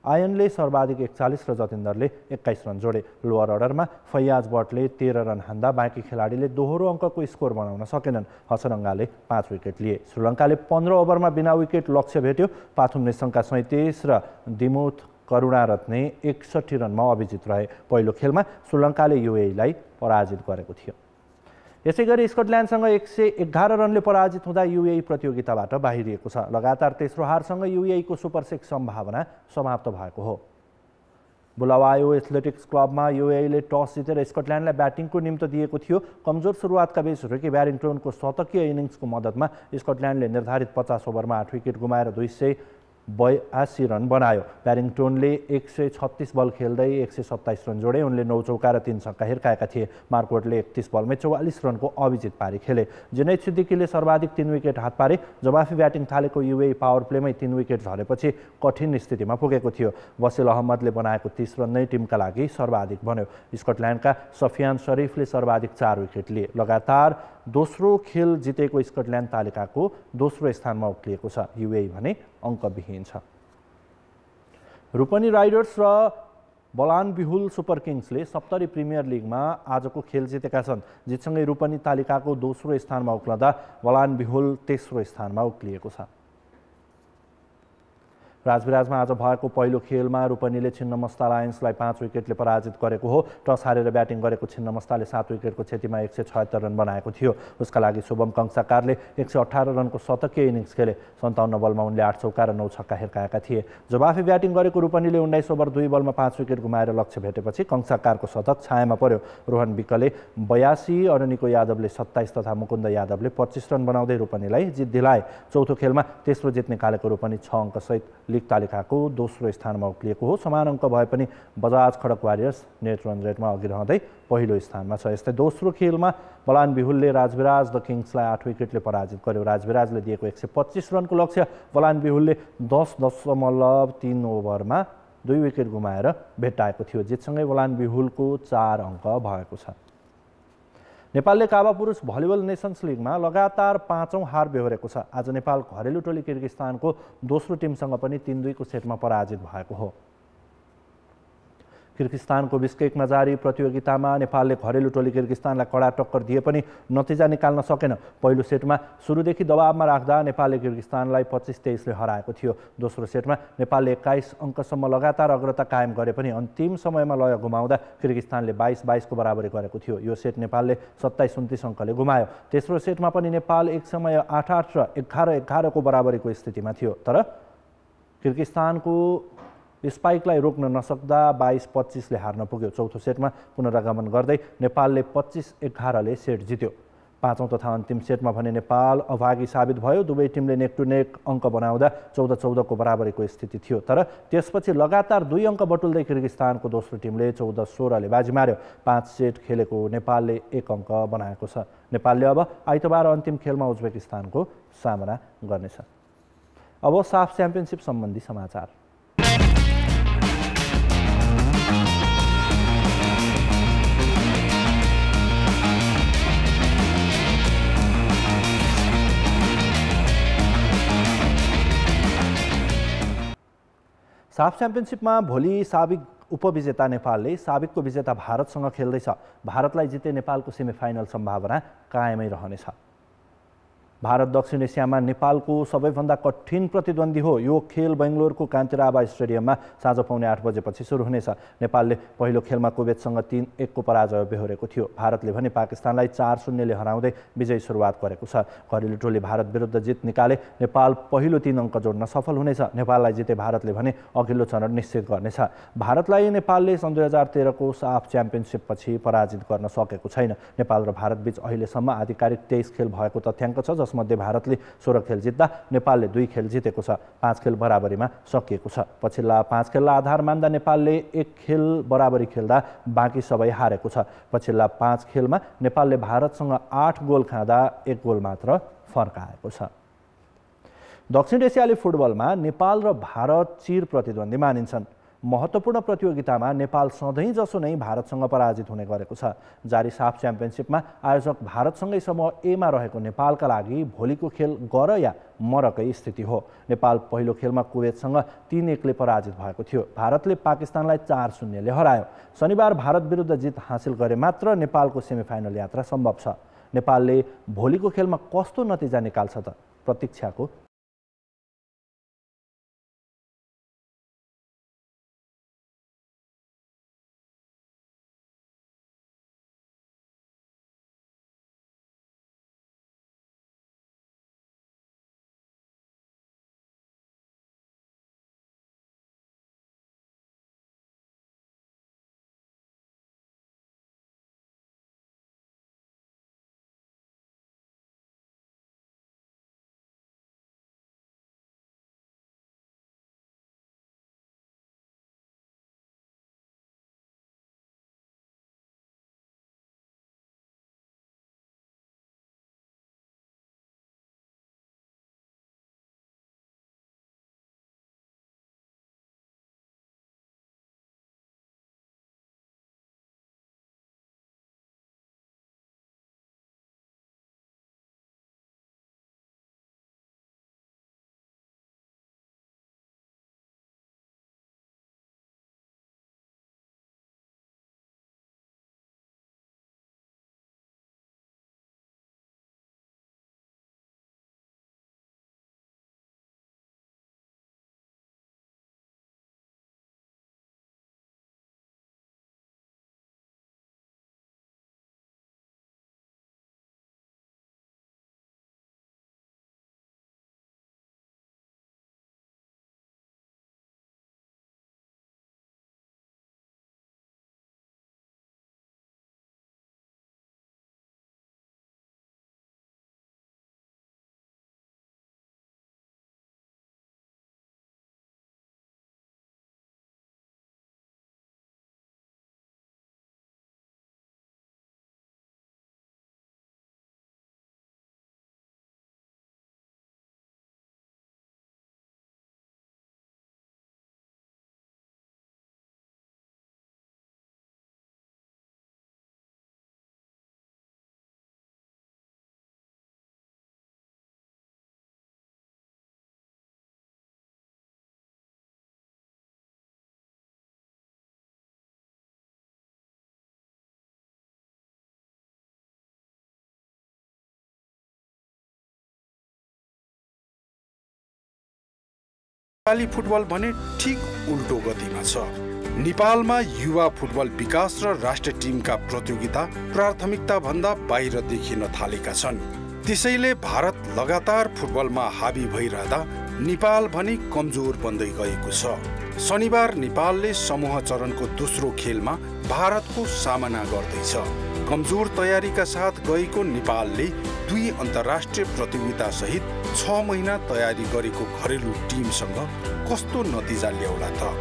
आयनले सर्वाधिक 41 र जतिन्दरले 21 रन जोडे। लोअर अर्डरमा फैयाज बटले 13 रन हान्दा बाँकी खेलाडीले दोहोरो अङ्कको स्कोर बनाउन सकेनन्। हसरङ्गाले 5 विकेट लिए। श्रीलङ्काले 15 ओभरमा बिना विकेट लक्ष्य भेट्यो। पाथुम निसङ्का 37 र दिमुथ करुणारत्ने 61 रनमा अभिजित रहे। पहिलो खेलमा श्रीलङ्काले युएईलाई पराजित गरेको थियो। यसैगरी स्कटल्याण्डसँग 111 रनले पराजित हुँदा युएई प्रतियोगिताबाट बाहिरिएको छ। लगातार तेस्रो हारसँग युएईको सुपर 6 सम्भावना समाप्त भएको हो। बुलावायो एथलेटिक्स क्लबमा युएईले टस जितेर स्कटल्याण्डलाई ब्याटिङको निम्तो दिएको थियो। कमजोर सुरुवातका बीच रिकी ब्यारिङटनको शतकीय इनिङ्सको मद्दतमा स्कटल्याण्डले निर्धारित 50 ओभरमा 8 विकेट गुमाएर 282 रन बनायो। ब्यारिङटनले 136 बल खेल्दै 127 रन जोडे। उनले 9 चौका र 3 छक्का हिर्काएका थिए। मार्कवटले 31 बलमै 44 रनको अभिजित पारी खेले। जिनै सिद्दिकीले सर्वाधिक 3 विकेट हात पारे। जवाफी ब्याटिङ थालेको युएई पावर प्लेमै 3 विकेट झरेपछि कठिन स्थितिमा पुगेको थियो। वसिल अहमदले बनाएको 30 रन नै टिमका लागि सर्वाधिक बन्यो। स्कटल्याण्डका सफियान शरीफले सर्वाधिक 4 विकेट लिए। लगातार दोस्रो खेल जितेको स्कटल्याण्ड तालिकाको दोस्रो स्थानमा उक्लिएको छ। युएई भने अङ्कविहीन छ। रूपनी राइडर्स र बलान बिहुल सुपर किङ्सले 70 प्रिमियर लिगमा आजको खेल जितेका छन्। जितसँगै रूपनी तालिकाको दोस्रो स्थानमा उक्लदा बलान बिहुल तेस्रो स्थानमा उक्लिएको छ। राजविराजमा आज भएको पहिलो खेलमा रूपनीले छिन्नमस्ता लायन्सलाई 5 विकेटले पराजित गरेको हो। टस हारेर ब्याटिङ गरेको छिन्नमस्ताले 7 विकेटको क्षतिमा 176 रन बनाएको थियो। उसका लागि शुभम कंसाकारले 118 रनको शतकीय इनिङ्स खेले। 57 बलमा उनले 8 चौका र 9 छक्का हिर्काएका थिए। जवाफी ब्याटिङ गरेको रूपनीले 19 ओभर 2 बलमा 5 विकेट गुमाएर लक्ष्य भेटेपछि कंसाकारको शतक छायामा पर्यो। रोहन विकले 82, अरुणिको यादवले 27 तथा मुकुन्द यादवले 25 रन बनाउँदै रूपनीलाई जित दिलाए। चौथो खेलमा तेस्रो जित निकालेको रूपनी 6 अङ्कसहित लीग तालिकाको दोस्रो स्थानमा उक्लिएको हो। समान अङ्क भए पनि बजाज खडक वारियर्स नेट रन रेटमा अघि रहँदै पहिलो स्थानमा छ। यस्तै दोस्रो खेलमा बलान बिहुलले राजविराज द किङ्सलाई 8 विकेटले पराजित गर्यो। राजविराजले दिएको 125 रनको लक्ष्य बलान बिहुलले 10.3 ओभरमा 2 विकेट गुमाएर भेट्टाएको थियो। जितसँगै बलान बिहुलको 4 अङ्क भएको छ। नेपालले काबा पुरुष भलिबल नेसन्स लिगमा लगातार 5औं हार बेहोरेको छ। आज नेपाल घरेलु टोली किर्गिस्तानको दोस्रो टिमसँग पनि 3-2 को सेटमा पराजित भएको हो। किर्गिस्तानको बिश्केकमा जारी प्रतियोगितामा नेपालले घरेलु टोली किर्गिस्तानलाई कडा टक्कर दिए पनि नतिजा निकाल्न सकेन। पहिलो सेटमा सुरुदेखि दबावमा राख्दा नेपालले किर्गिस्तानलाई 25-23 ले हराएको थियो। दोस्रो सेटमा नेपालले 21 अङ्कसम्म लगातार अग्रता कायम गरे पनि अन्तिम समयमा लय गुमाउँदा किर्गिस्तानले 22-22 को बराबरी गरेको थियो। यो सेट नेपालले 27-29 अङ्कले गुमायो। तेस्रो सेटमा पनि नेपाल एक समय 8-8 र 11-11 को बराबरीको स्थितिमा थियो, तर किर्गिस्तानको स्पाइकलाई रोक्न नसक्दा 22-25 ले हार्न पुग्यो। चौथो सेटमा पुनरागमन गर्दै नेपालले 25-11 ले सेट जित्यो। पाँचौं तथा अन्तिम सेटमा भने नेपाल अभागी साबित भयो। दुवै टिमले नेक टु नेक अंक बनाउँदा 14-14 को बराबरीको स्थिति थियो, तर त्यसपछि लगातार 2 अंक बटुल्दै किर्गिस्तानको दोस्रो टिमले 14-16 ले बाजी मार्यो। 5 सेट खेलेको नेपालले 1 अंक बनाएको छ। नेपालले अब आइतबार अन्तिम खेलमा उज्बेकिस्तानको सामना गर्नेछ। अब साफ च्याम्पियनशिप सम्बन्धी समाचार। साफ चैंपियनशिप में भोलि साबिक उपविजेता नेपालले साबिकको विजेता भारतसँग खेल्दैछ। भारतलाई जिते नेपालको सेमिफाइनल सम्भावना कायमै रहनेछ। भारत दक्षिण एशियामा नेपालको सबैभन्दा कठिन प्रतिद्वन्दी हो। यो खेल बेंगलोरको कान्तिराबा स्टेडियममा साँझ पौने 8 बजेपछि सुरु हुनेछ। नेपालले पहिलो खेलमा कुवेतसँग 3-1 को पराजय बेहोरेको थियो। भारतले भने पाकिस्तानलाई 4-0 ले हराउँदै विजयी सुरुवात गरेको छ। घरेलु टोलीले भारत विरुद्ध जित निकाले नेपाल पहिलो 3 अंक जोड्न सफल हुनेछ। नेपाललाई जिते भारतले भने अघिल्लो चरण निश्चित गर्नेछ। भारतलाई नेपालले सन् 2013 को साफ च्याम्पियनशिप पछि पराजित गर्न सकेको छैन। नेपाल र भारत बीच अहिलेसम्म आधिकारिक 23 खेल भएको तथ्याङ्क छ। मध्ये भारतले 16 खेल जित्दा नेपालले 2 खेल जितेको छ। 5 खेल बराबरीमा सकिएको छ। पछिल्ला 5 खेललाई आधार मान्दा नेपालले 1 खेल बराबरी खेल्दा बाँकी सबै हारेको छ। पछिल्ला 5 खेलमा नेपालले भारतसँग 8 गोल खाँदा 1 गोल मात्र फरक आएको छ। दक्षिण एसियाली फुटबलमा नेपाल र भारत चिर प्रतिद्वन्दी मानिन्छन्। महत्त्वपूर्ण प्रतियोगितामा नेपाल सधैँजसो नै भारतसँग पराजित हुने गरेको छ। जारी साफ च्याम्पियनशिपमा आयोजक भारतसँगै समूह एमा रहेको नेपालका लागि भोलिको खेल गर या मरकै स्थिति हो। नेपाल पहिलो खेलमा कुवेतसँग 3-1 ले पराजित भएको थियो। भारतले पाकिस्तानलाई 4-0 ले हरायो। शनिबार भारत विरुद्ध जित हासिल गरे मात्र नेपालको सेमिफाइनल यात्रा सम्भव छ। नेपालले भोलिको खेलमा कस्तो नतिजा निकाल्छ त, प्रतीक्षाको नेपाली फुटबल भने ठीक उल्टो गतिमा छ। नेपालमा युवा फुटबल विकास र राष्ट्रिय टिमका प्रतियोगिता प्राथमिकता भन्दा बाहिर देखिन थालेका छन्। त्यसैले भारत लगातार फुटबलमा हाबी भइरहँदा नेपाल भनी कमजोर बन्दै गएको छ। शनिबार नेपालले समूह चरणको दोस्रो खेलमा भारतको सामना गर्दैछ। कमजोर तयारीका साथ गएको नेपालले दुई अन्तर्राष्ट्रिय प्रतियोगिता सहित 6 महिना तयारी गरेको घरेलु टिमसँग कस्तो नतिजा ल्याउला त?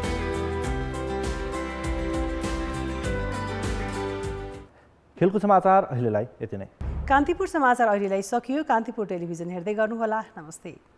खेलको समाचार अहिलेलाई यति नै। कान्तिपुर समाचार अहिलेलाई सकियो। कान्तिपुर टेलिभिजन हेर्दै गर्नुहोला। नमस्ते।